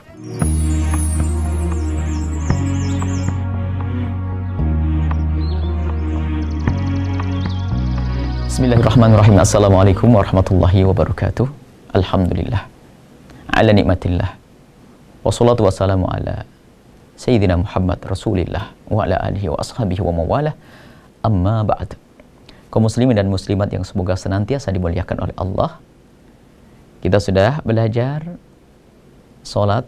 Bismillahirrahmanirrahim. Assalamualaikum warahmatullahi wabarakatuh. Alhamdulillah ala nikmatillah. Wassalatu wassalamu ala Sayyidina Muhammad Rasulillah wa ala alihi wa ashabihi wa mawalah. Amma ba'd. Kaum muslimin dan muslimat yang semoga senantiasa dimuliakan oleh Allah, kita sudah belajar sholat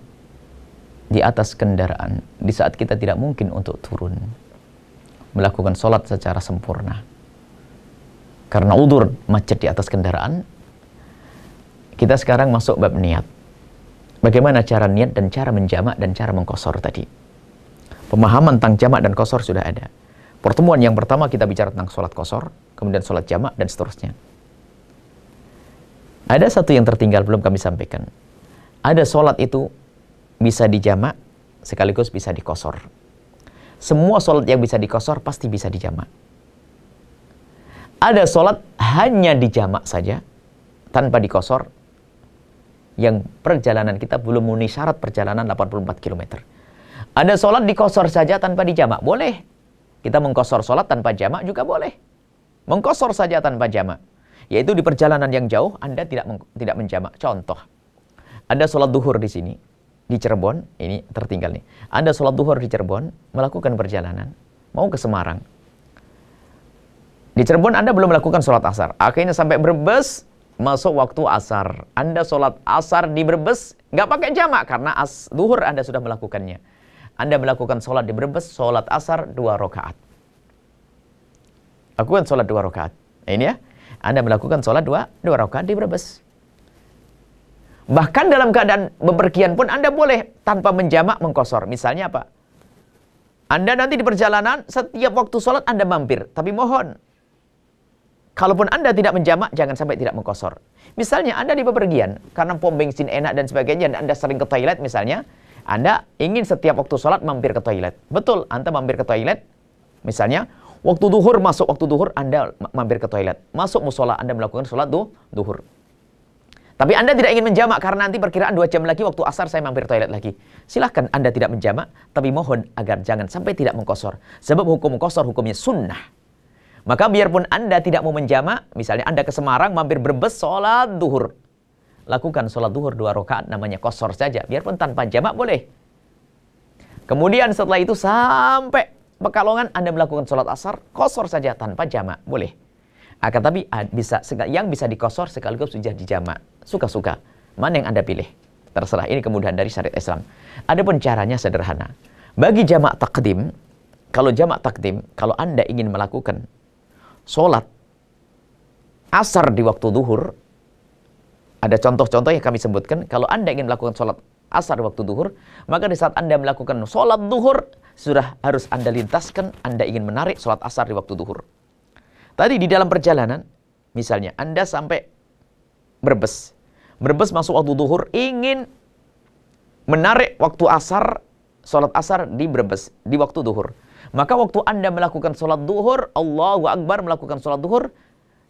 di atas kendaraan di saat kita tidak mungkin untuk turun, melakukan sholat secara sempurna. Karena udzur, macet di atas kendaraan. Kita sekarang masuk bab niat. Bagaimana cara niat dan cara menjamak dan cara mengqoshor tadi. Pemahaman tentang jamak dan qashor sudah ada. Pertemuan yang pertama kita bicara tentang sholat qashor, kemudian sholat jamak dan seterusnya. Ada satu yang tertinggal belum kami sampaikan. Ada sholat itu bisa dijamak sekaligus bisa diqoshor. Semua sholat yang bisa diqoshor pasti bisa dijamak. Ada sholat hanya dijamak saja, tanpa diqoshor, yang perjalanan kita belum memenuhi syarat perjalanan delapan puluh empat kilometer. Ada sholat diqoshor saja tanpa dijamak, boleh. Kita mengqoshor sholat tanpa jamak juga boleh. Mengqoshor saja tanpa jamak. Yaitu di perjalanan yang jauh, Anda tidak tidak menjamak. Contoh, Anda sholat duhur di sini, di Cirebon, ini tertinggal nih. Anda sholat duhur di Cirebon, melakukan perjalanan, mau ke Semarang. Di Cirebon Anda belum melakukan sholat asar. Akhirnya sampai Brebes, masuk waktu asar, Anda sholat asar di Brebes nggak pakai jamak karena as duhur Anda sudah melakukannya. Anda melakukan sholat di Brebes, sholat asar dua rakaat. Lakukan sholat dua rakaat. Ini ya, Anda melakukan sholat dua dua rakaat di Brebes. Bahkan dalam keadaan bepergian pun Anda boleh tanpa menjamak mengqoshor. Misalnya apa? Anda nanti di perjalanan setiap waktu sholat Anda mampir, tapi mohon, kalaupun Anda tidak menjamak, jangan sampai tidak mengqoshor. Misalnya Anda di bepergian, karena pom bensin enak dan sebagainya, dan Anda sering ke toilet misalnya, Anda ingin setiap waktu sholat mampir ke toilet. Betul, Anda mampir ke toilet, misalnya, waktu duhur, masuk waktu duhur, Anda mampir ke toilet. Masuk musola, Anda melakukan sholat duh, duhur. Tapi Anda tidak ingin menjamak, karena nanti perkiraan dua jam lagi, waktu asar saya mampir toilet lagi. Silahkan Anda tidak menjamak, tapi mohon agar jangan sampai tidak mengqoshor. Sebab hukum mengqoshor, hukumnya sunnah. Maka biarpun Anda tidak mau menjamak, misalnya Anda ke Semarang, mampir Brebes, sholat duhur. Lakukan sholat duhur dua rakaat, namanya qashor saja. Biarpun tanpa jamak boleh. Kemudian setelah itu sampai Pekalongan, Anda melakukan sholat asar, qashor saja tanpa jamak. Boleh. Akan tapi bisa, yang bisa diqashor sekaligus sudah dijamak. Suka-suka. Mana yang Anda pilih? Terserah. Ini kemudahan dari syariat Islam. Adapun caranya sederhana. Bagi jamak takdim, kalau jamak takdim, kalau Anda ingin melakukan sholat asar di waktu duhur, ada contoh-contoh yang kami sebutkan. Kalau Anda ingin melakukan sholat asar di waktu duhur, maka di saat Anda melakukan sholat duhur, sudah harus Anda lintaskan, Anda ingin menarik sholat asar di waktu duhur. Tadi di dalam perjalanan, misalnya Anda sampai Brebes, Brebes masuk waktu duhur, ingin menarik waktu asar, sholat asar di Brebes, di waktu duhur. Maka waktu Anda melakukan sholat duhur, Allahu Akbar melakukan sholat duhur,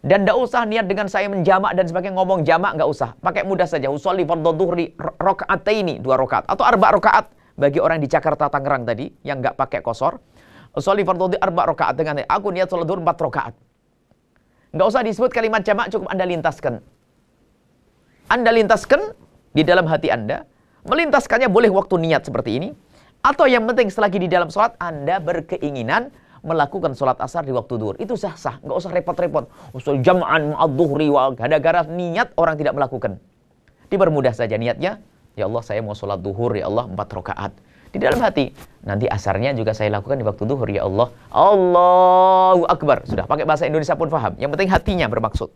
dan tidak usah niat dengan saya menjamak dan sebagainya, ngomong jamak nggak usah. Pakai mudah saja, usolli fardhu duhri rakaataini, dua rakaat atau arba rakaat bagi orang di Jakarta Tangerang tadi yang nggak pakai qashor. Usolli fardhu duhri arba rakaat dengan aku niat sholat duhur empat rakaat. Nggak usah disebut kalimat jamak, cukup Anda lintaskan. Anda lintaskan di dalam hati Anda, melintaskannya boleh waktu niat seperti ini. Atau yang penting selagi di dalam sholat Anda berkeinginan melakukan sholat asar di waktu duhur, itu sah-sah, nggak usah repot-repot. Usul jam'an ma'adzuhri wa gara-gara niat orang tidak melakukan. Dipermudah saja niatnya. Ya Allah, saya mau sholat duhur, ya Allah, empat rakaat di dalam hati. Nanti asarnya juga saya lakukan di waktu duhur, ya Allah. Allahu Akbar. Sudah, pakai bahasa Indonesia pun paham. Yang penting hatinya bermaksud.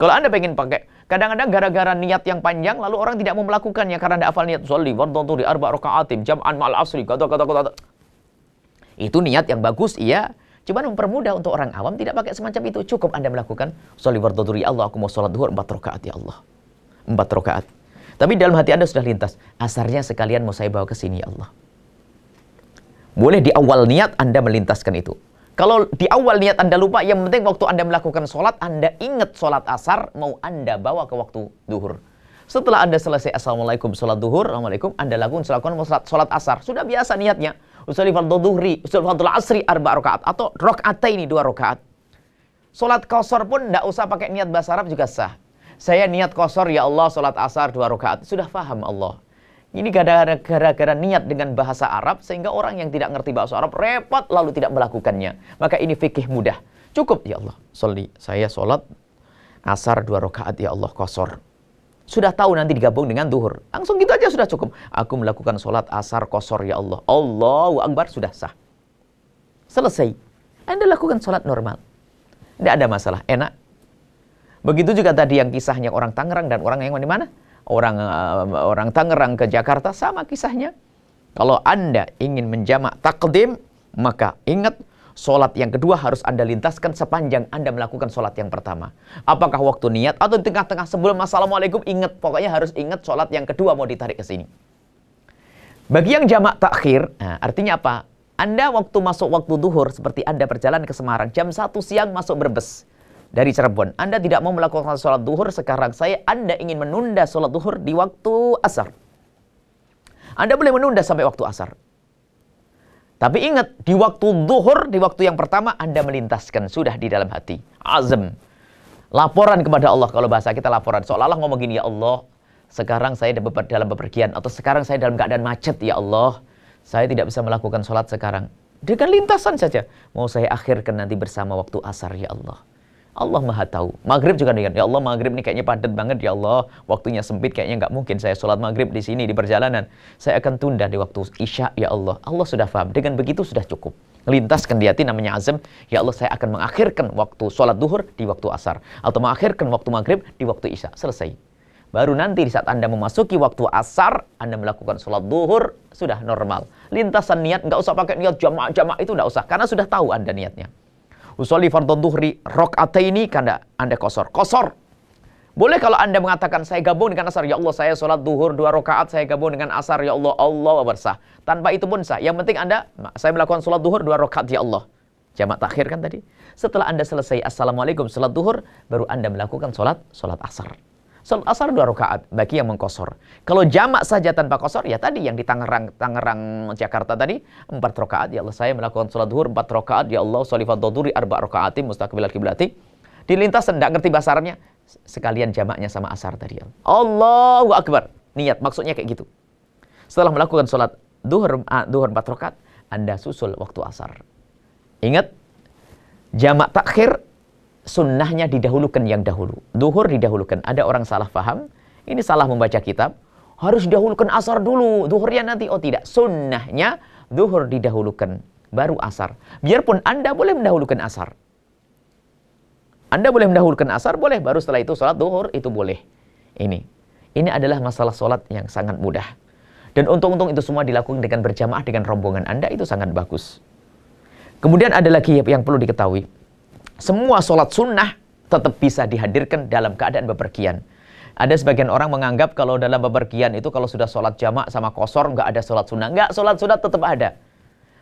Kalau Anda pengen pakai, kadang-kadang gara-gara niat yang panjang, lalu orang tidak mau melakukannya karena tidak hafal niat. Sholli fardhu arba raka'atin jam'an ma'al asri. Itu niat yang bagus, iya. Cuman mempermudah untuk orang awam tidak pakai semacam itu. Cukup Anda melakukan sholli fardhu ya Allah, aku mau sholat duhur empat rakaat ya Allah. Empat rakaat. Tapi dalam hati Anda sudah lintas. Asarnya sekalian mau saya bawa ke sini ya Allah. Boleh di awal niat Anda melintaskan itu. Kalau di awal niat Anda lupa, yang penting waktu Anda melakukan sholat, Anda ingat sholat asar, mau Anda bawa ke waktu duhur. Setelah Anda selesai, Assalamualaikum, sholat duhur, Assalamualaikum, Anda lakukan sholat, sholat asar. Sudah biasa niatnya. Usolli fardhu duhri, usolli fardhu asri, arba rakaat. Atau rakaataini, dua rakaat. Sholat qashor pun tidak usah pakai niat bahasa Arab juga sah. Saya niat qashor, ya Allah, sholat asar, dua rakaat. Sudah paham Allah. Ini gara-gara niat dengan bahasa Arab, sehingga orang yang tidak ngerti bahasa Arab repot lalu tidak melakukannya. Maka ini fikih mudah. Cukup, ya Allah, sholli, saya sholat asar dua rakaat, ya Allah, qashor. Sudah tahu nanti digabung dengan duhur. Langsung gitu aja sudah cukup. Aku melakukan sholat asar qashor, ya Allah. Allahu Akbar, sudah sah. Selesai. Anda lakukan sholat normal. Tidak ada masalah, enak. Begitu juga tadi yang kisahnya orang Tangerang dan orang yang mana-mana. Orang uh, orang Tangerang ke Jakarta sama kisahnya. Kalau Anda ingin menjamak takdim, maka ingat sholat yang kedua harus Anda lintaskan sepanjang Anda melakukan sholat yang pertama. Apakah waktu niat atau di tengah-tengah sebelum Assalamualaikum, ingat, pokoknya harus ingat sholat yang kedua mau ditarik ke sini. Bagi yang jamak takhir, nah, artinya apa? Anda waktu masuk waktu duhur seperti Anda berjalan ke Semarang jam satu siang masuk Brebes. Dari Cirebon, Anda tidak mau melakukan sholat duhur sekarang. Saya, Anda ingin menunda sholat duhur di waktu asar. Anda boleh menunda sampai waktu asar. Tapi ingat, di waktu duhur, di waktu yang pertama, Anda melintaskan. Sudah di dalam hati. Azam. Laporan kepada Allah. Kalau bahasa kita laporan. Seolah-olah ngomong gini, ya Allah, sekarang saya dalam bepergian. Atau sekarang saya dalam keadaan macet, ya Allah. Saya tidak bisa melakukan sholat sekarang. Dengan lintasan saja. Mau saya akhirkan nanti bersama waktu asar, ya Allah. Allah Maha tahu. Maghrib juga dengan, ya Allah maghrib ini kayaknya padat banget, ya Allah waktunya sempit, kayaknya nggak mungkin saya sholat maghrib di sini di perjalanan, saya akan tunda di waktu isya, ya Allah. Allah sudah faham, dengan begitu sudah cukup. Lintas kendati namanya azam, ya Allah saya akan mengakhirkan waktu sholat duhur di waktu asar, atau mengakhirkan waktu maghrib di waktu isya, selesai. Baru nanti di saat Anda memasuki waktu asar, Anda melakukan sholat duhur, sudah normal. Lintasan niat, nggak usah pakai niat jamak-jamak itu, nggak usah, karena sudah tahu Anda niatnya. Usolli fardhu dhuhri rakaataini karena Anda qashar. Qashar. Boleh kalau Anda mengatakan saya gabung dengan asar, ya Allah saya sholat duhur dua rakaat, saya gabung dengan asar, ya Allah, Allah bersah. Tanpa itu pun sah. Yang penting Anda, saya melakukan sholat duhur dua rakaat, ya Allah. Jamak takhir kan tadi. Setelah Anda selesai assalamualaikum sholat duhur, baru Anda melakukan sholat sholat asar. Sholat asar dua rakaat bagi yang mengqashar. Kalau jamak saja tanpa qashar, ya tadi yang di Tangerang, Tangerang Jakarta tadi empat rakaat, ya Allah saya melakukan sholat duhur empat rakaat, ya Allah sholli fardhu dhuhri arba' rakaatin mustaqbilal qiblati. Di lintasan enggak ngerti bahasa Arabnya, sekalian jamaknya sama asar tadi. Allahu akbar. Niat maksudnya kayak gitu. Setelah melakukan sholat duhur ah, duhur empat rakaat, Anda susul waktu asar. Ingat, jamak takhir sunnahnya didahulukan yang dahulu. Duhur didahulukan. Ada orang salah paham, ini salah membaca kitab, harus dahulukan asar dulu, duhurnya nanti. Oh tidak, sunnahnya duhur didahulukan, baru asar. Biarpun Anda boleh mendahulukan asar. Anda boleh mendahulukan asar, boleh. Baru setelah itu sholat duhur, itu boleh. Ini Ini adalah masalah sholat yang sangat mudah. Dan untung-untung itu semua dilakukan dengan berjamaah, dengan rombongan Anda, itu sangat bagus. Kemudian ada lagi yang perlu diketahui. Semua sholat sunnah tetap bisa dihadirkan dalam keadaan bepergian. Ada sebagian orang menganggap kalau dalam bepergian itu kalau sudah sholat jamak sama qashor nggak ada sholat sunnah. Nggak, sholat sunnah tetap ada.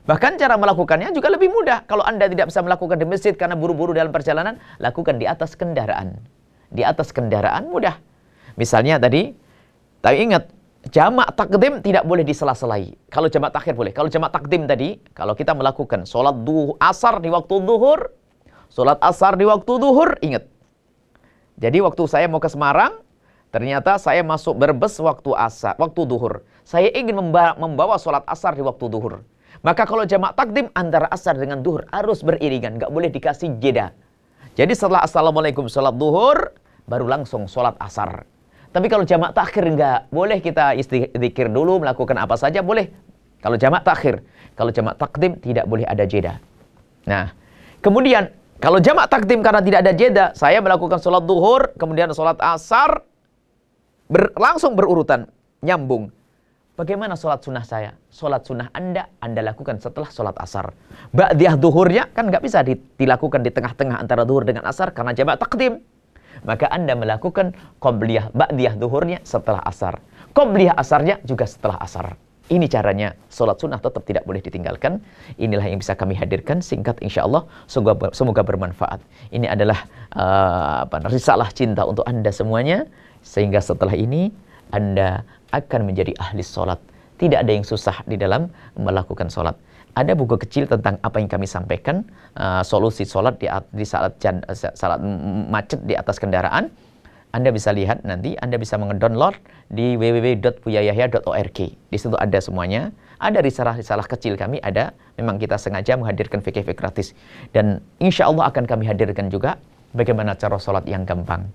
Bahkan cara melakukannya juga lebih mudah. Kalau Anda tidak bisa melakukan di masjid karena buru-buru dalam perjalanan, lakukan di atas kendaraan. Di atas kendaraan mudah. Misalnya tadi, tapi ingat, jamak takdim tidak boleh disela-selai. Kalau jamak takhir boleh. Kalau jamak takdim tadi, kalau kita melakukan sholat duh, asar di waktu duhur, sholat asar di waktu duhur, ingat. Jadi waktu saya mau ke Semarang, ternyata saya masuk Berbes waktu asar, waktu duhur. Saya ingin membawa, membawa sholat asar di waktu duhur. Maka kalau jamak takdim antara asar dengan duhur harus beriringan, nggak boleh dikasih jeda. Jadi setelah assalamualaikum sholat duhur, baru langsung sholat asar. Tapi kalau jamak takhir nggak, boleh kita istizkir dulu, melakukan apa saja boleh. Kalau jamak takhir, kalau jamak takdim tidak boleh ada jeda. Nah, kemudian kalau jamak takdim karena tidak ada jeda, saya melakukan sholat duhur, kemudian sholat asar, ber, langsung berurutan, nyambung. Bagaimana sholat sunnah saya? Sholat sunnah Anda, Anda lakukan setelah sholat asar. Ba'diyah duhurnya kan nggak bisa dilakukan di tengah-tengah antara duhur dengan asar karena jamak takdim. Maka Anda melakukan qobliyah, ba'diyah duhurnya setelah asar. Qobliyah asarnya juga setelah asar. Ini caranya, sholat sunnah tetap tidak boleh ditinggalkan. Inilah yang bisa kami hadirkan, singkat insya Allah, semoga, semoga bermanfaat. Ini adalah uh, apa, risalah cinta untuk Anda semuanya, sehingga setelah ini Anda akan menjadi ahli sholat. Tidak ada yang susah di dalam melakukan sholat. Ada buku kecil tentang apa yang kami sampaikan, uh, solusi sholat di, di saat, jan, saat macet di atas kendaraan. Anda bisa lihat nanti, Anda bisa mengedownload di w w w titik puyayahya titik org. Di situ ada semuanya. Ada risalah-risalah kecil kami, ada. Memang kita sengaja menghadirkan fikih-fikih gratis. Dan insya Allah akan kami hadirkan juga bagaimana cara sholat yang gampang.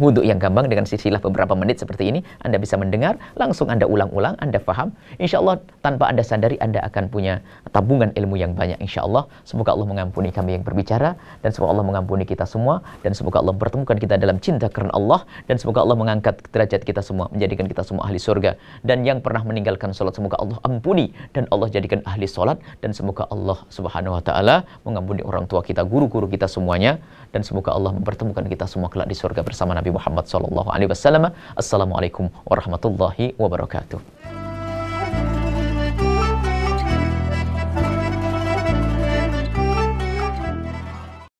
Wudhu yang gampang dengan sisilah beberapa menit seperti ini. Anda bisa mendengar, langsung Anda ulang-ulang, Anda paham. Insya Allah tanpa Anda sadari Anda akan punya tabungan ilmu yang banyak insya Allah. Semoga Allah mengampuni kami yang berbicara, dan semoga Allah mengampuni kita semua, dan semoga Allah pertemukan kita dalam cinta karena Allah, dan semoga Allah mengangkat derajat kita semua, menjadikan kita semua ahli surga. Dan yang pernah meninggalkan sholat semoga Allah ampuni, dan Allah jadikan ahli sholat, dan semoga Allah subhanahu wa ta'ala mengampuni orang tua kita, guru-guru kita semuanya, dan semoga Allah mempertemukan kita semua kelak di surga bersama Nabi Muhammad sallallahu alaihi wasallam. Assalamualaikum warahmatullahi wabarakatuh.